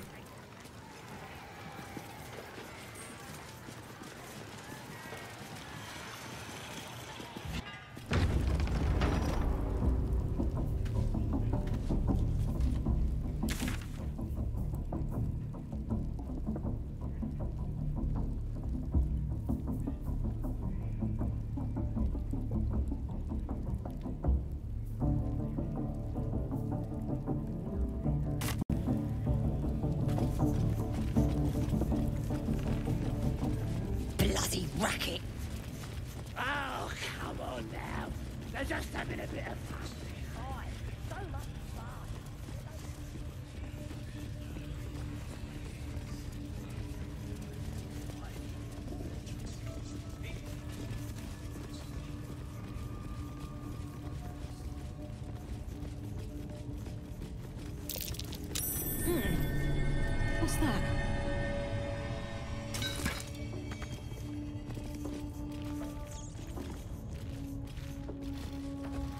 What's that?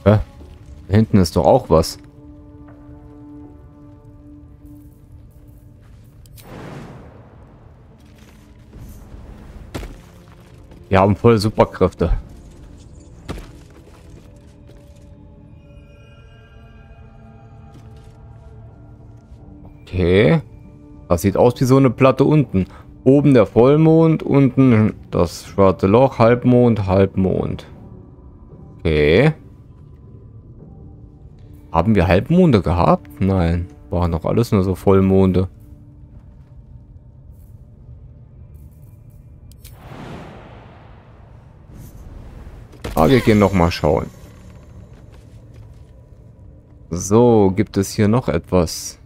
Hä? Da hinten ist doch auch was. Wir haben voll Superkräfte. Okay. Das sieht aus wie so eine Platte unten. Oben der Vollmond, unten das schwarze Loch, Halbmond, Halbmond. Okay. Haben wir Halbmonde gehabt? Nein. War noch alles nur so Vollmonde. Ah, wir gehen nochmal schauen. So, gibt es hier noch etwas?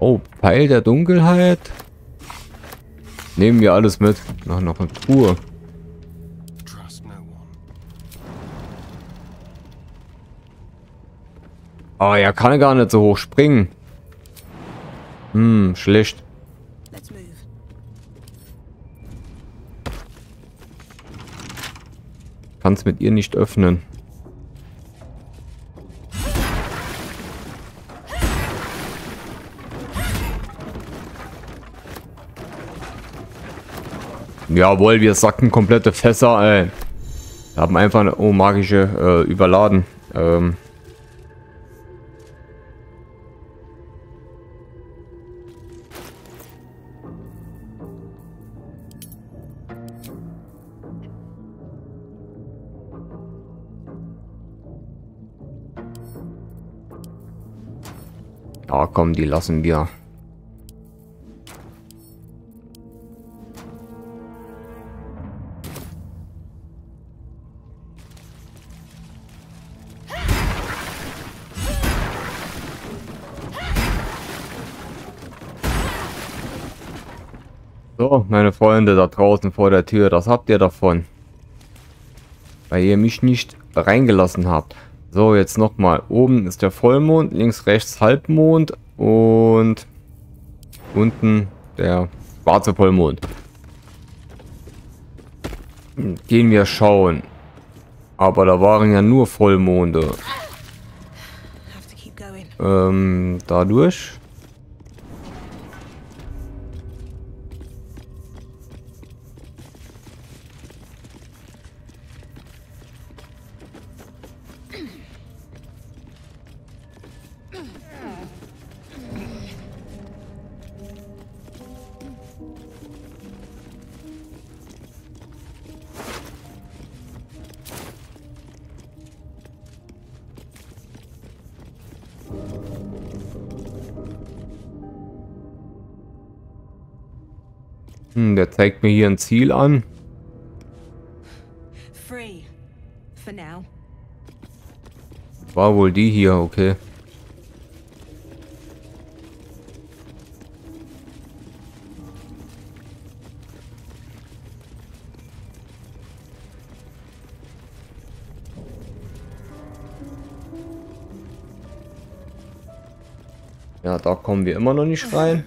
Oh, Pfeil der Dunkelheit. Nehmen wir alles mit. Noch, noch eine Truhe. Ah, er kann gar nicht so hoch springen. Hm, schlecht. Kann's mit ihr nicht öffnen. Jawohl, wir sacken komplette Fässer ein. Wir haben einfach eine oh, magische äh, überladen. Ähm. Ja, komm, die lassen wir. So, meine Freunde da draußen vor der Tür, das habt ihr davon. Weil ihr mich nicht reingelassen habt. So, jetzt nochmal. Oben ist der Vollmond, links, rechts Halbmond und unten der schwarze Vollmond. Gehen wir schauen. Aber da waren ja nur Vollmonde. Ähm, dadurch... Hm, der zeigt mir hier ein Ziel an. War wohl die hier, okay. Ja, da kommen wir immer noch nicht rein.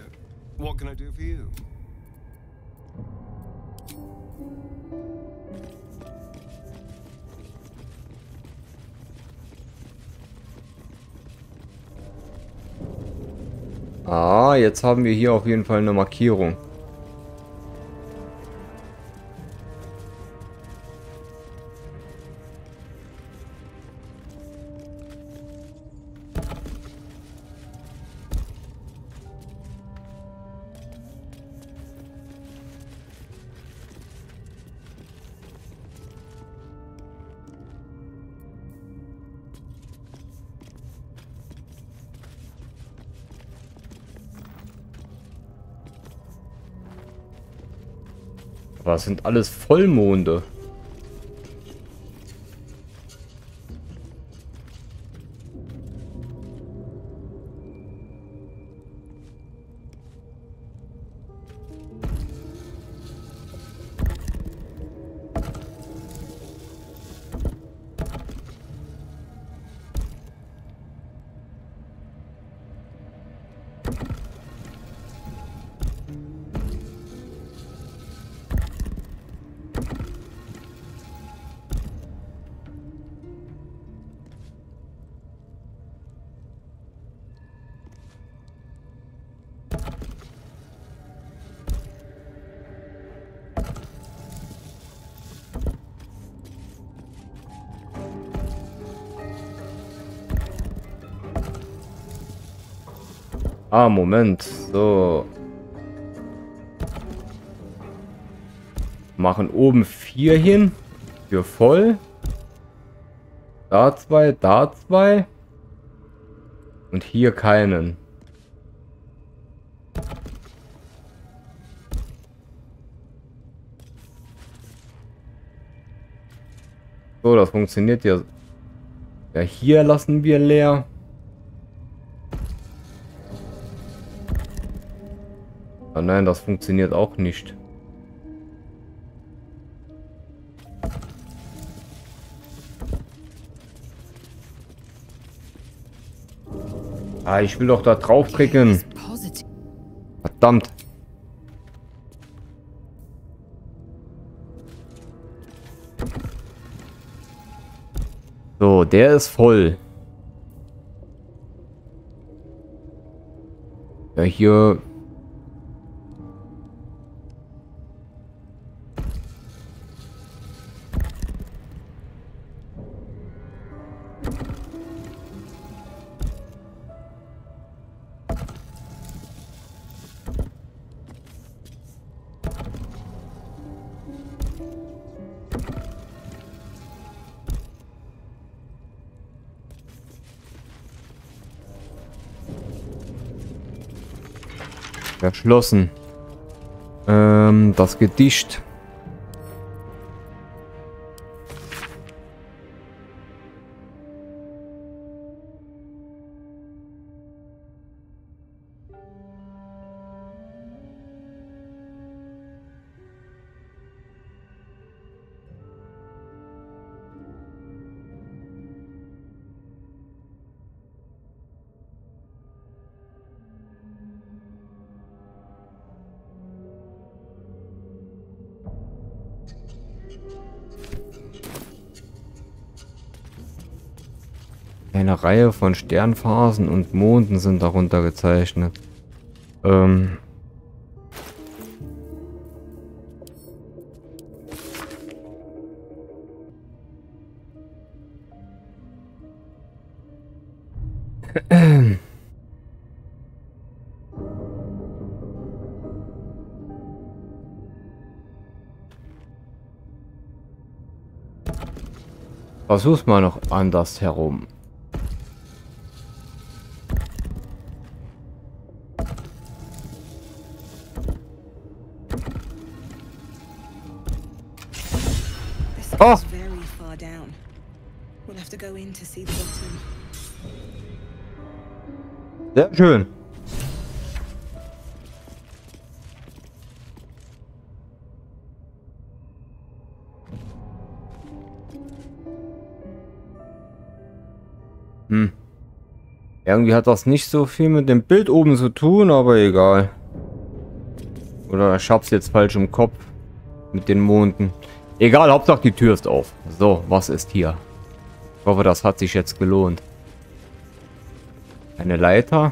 Ah, jetzt haben wir hier auf jeden Fall eine Markierung. Das sind alles Vollmonde. Ah, Moment. So. Machen oben vier hin. Tür voll. Da zwei, da zwei. Und hier keinen. So, das funktioniert ja. Ja, hier lassen wir leer. Ah, nein, das funktioniert auch nicht. Ah, ich will doch da draufklicken. Verdammt. So, der ist voll. Ja, hier. Erschlossen. Ähm, das Gedicht. Eine Reihe von Sternphasen und Monden sind darunter gezeichnet. Ähm Versuch's mal noch anders herum. Oh. Sehr schön. Hm. Irgendwie hat das nicht so viel mit dem Bild oben zu tun, aber egal. Oder ich hab's jetzt falsch im Kopf mit den Monden. Egal, Hauptsache die Tür ist auf. So, was ist hier? Ich hoffe, das hat sich jetzt gelohnt. Eine Leiter.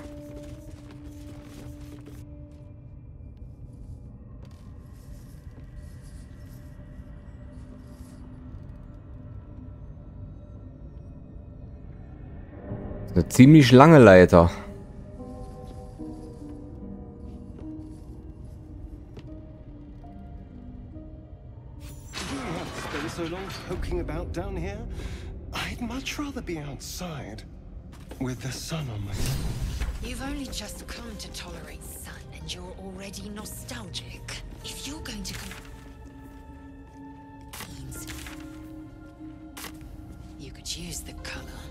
Eine ziemlich lange Leiter. Outside with the sun on my side. You've only just come to tolerate sun and you're already nostalgic. If you're going to come, you could use the color.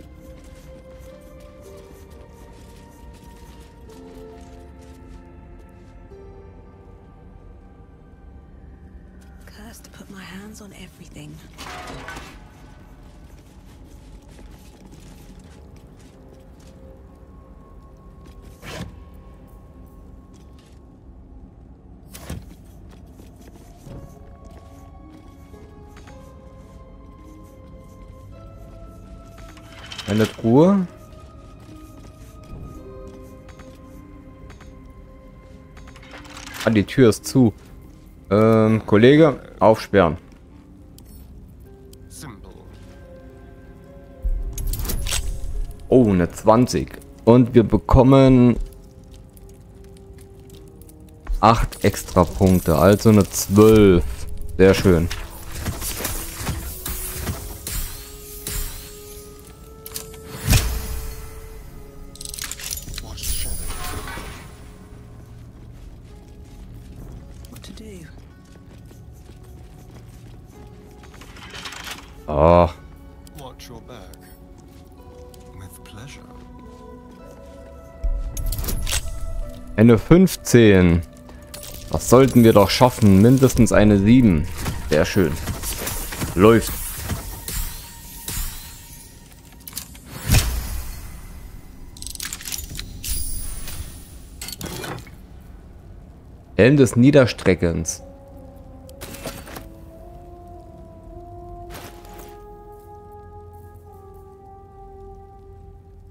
Cursed to put my hands on everything. Eine Truhe. Ah, die Tür ist zu. Ähm, Kollege, aufsperren. Oh, eine zwanzig. Und wir bekommen acht extra Punkte, also eine zwölf. Sehr schön. Oh. Eine fünfzehn. Das sollten wir doch schaffen. Mindestens eine sieben. Sehr schön. Läuft. Helm des Niederstreckens.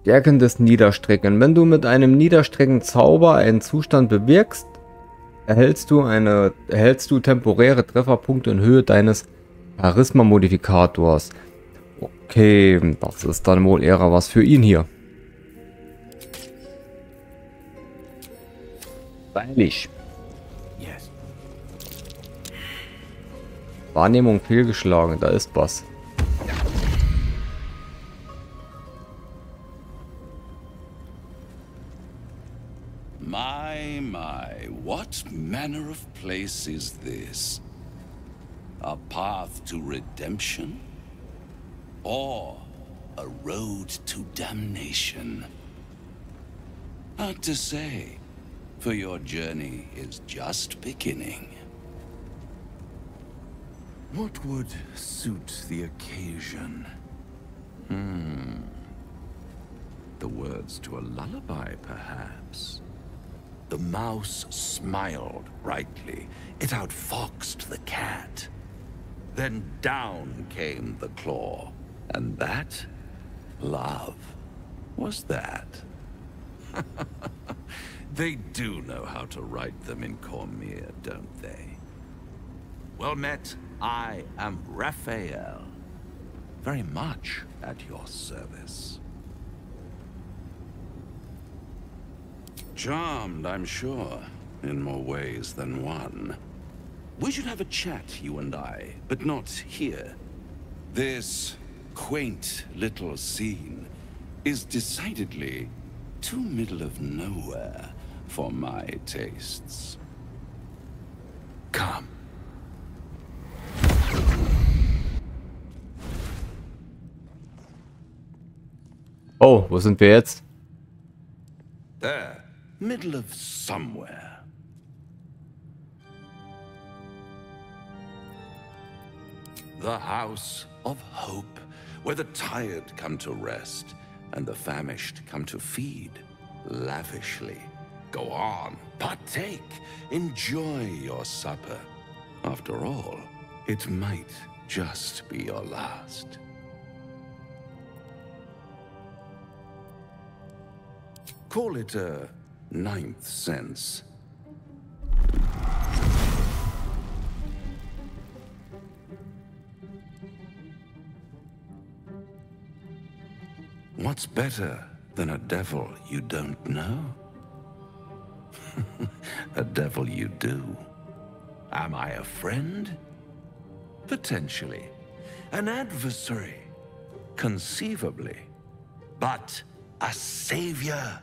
Stärken des Niederstrecken. Wenn du mit einem Niederstrecken-Zauber einen Zustand bewirkst, erhältst du eine, erhältst du temporäre Trefferpunkte in Höhe deines Charisma-Modifikators. Okay, das ist dann wohl eher was für ihn hier. Weilig. Yes. Wahrnehmung fehlgeschlagen, da ist was. My, my, what manner of place is this? A path to redemption? Or a road to damnation? Hard to say, for your journey is just beginning. What would suit the occasion? Hmm. The words to a lullaby, perhaps? The mouse smiled brightly. It outfoxed the cat. Then down came the claw. And that, love, was that. They do know how to write them in Cormier, don't they? Well met, I am Raphael. Very much at your service. Charmed, I'm sure, in more ways than one. We should have a chat, you and I, but not here. This quaint little scene is decidedly too middle of nowhere for my tastes. Come. Oh, wo sind wir jetzt? There. Middle of somewhere. The House of Hope, where the tired come to rest and the famished come to feed lavishly. Go on, partake, enjoy your supper. After all, it might just be your last. Call it a ninth sense. What's better than a devil you don't know? A devil you do. Am I a friend? Potentially. An adversary? Conceivably. But a savior?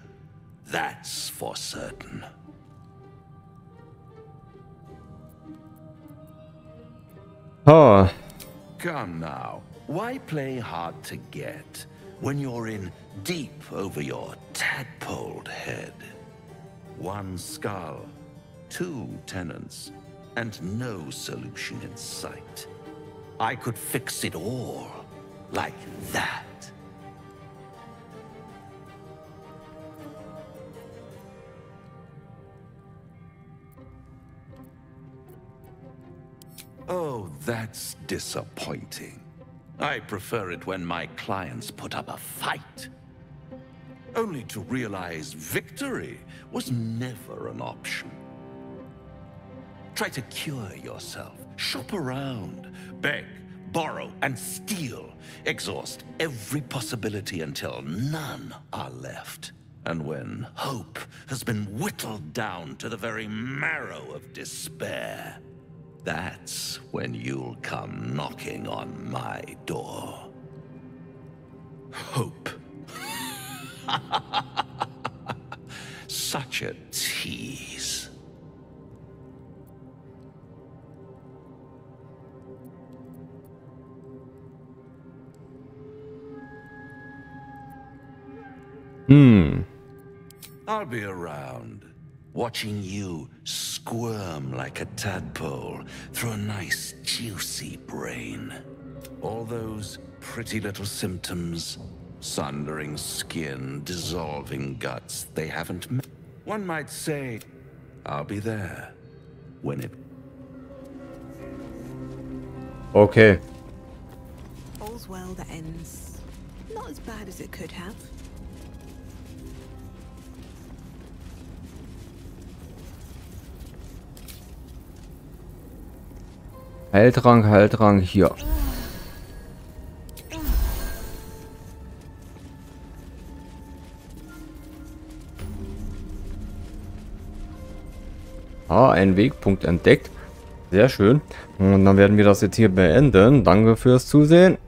That's for certain. Oh. Come now, why play hard to get when you're in deep over your tadpoled head? One skull, two tenants, and no solution in sight. I could fix it all like that. Oh, that's disappointing. I prefer it when my clients put up a fight. Only to realize victory was never an option. Try to cure yourself. Shop around. Beg, borrow, and steal. Exhaust every possibility until none are left. And when hope has been whittled down to the very marrow of despair, that's when you'll come knocking on my door. Hope. Such a tease. Hmm. I'll be around, watching you squirm like a tadpole through a nice, juicy brain. All those pretty little symptoms, sundering skin, dissolving guts, they haven't met. One might say, I'll be there when it... Okay. All's well that ends. Not as bad as it could have. Heiltrank, Heiltrank, hier. Ah, einen Wegpunkt entdeckt. Sehr schön. Und dann werden wir das jetzt hier beenden. Danke fürs Zusehen.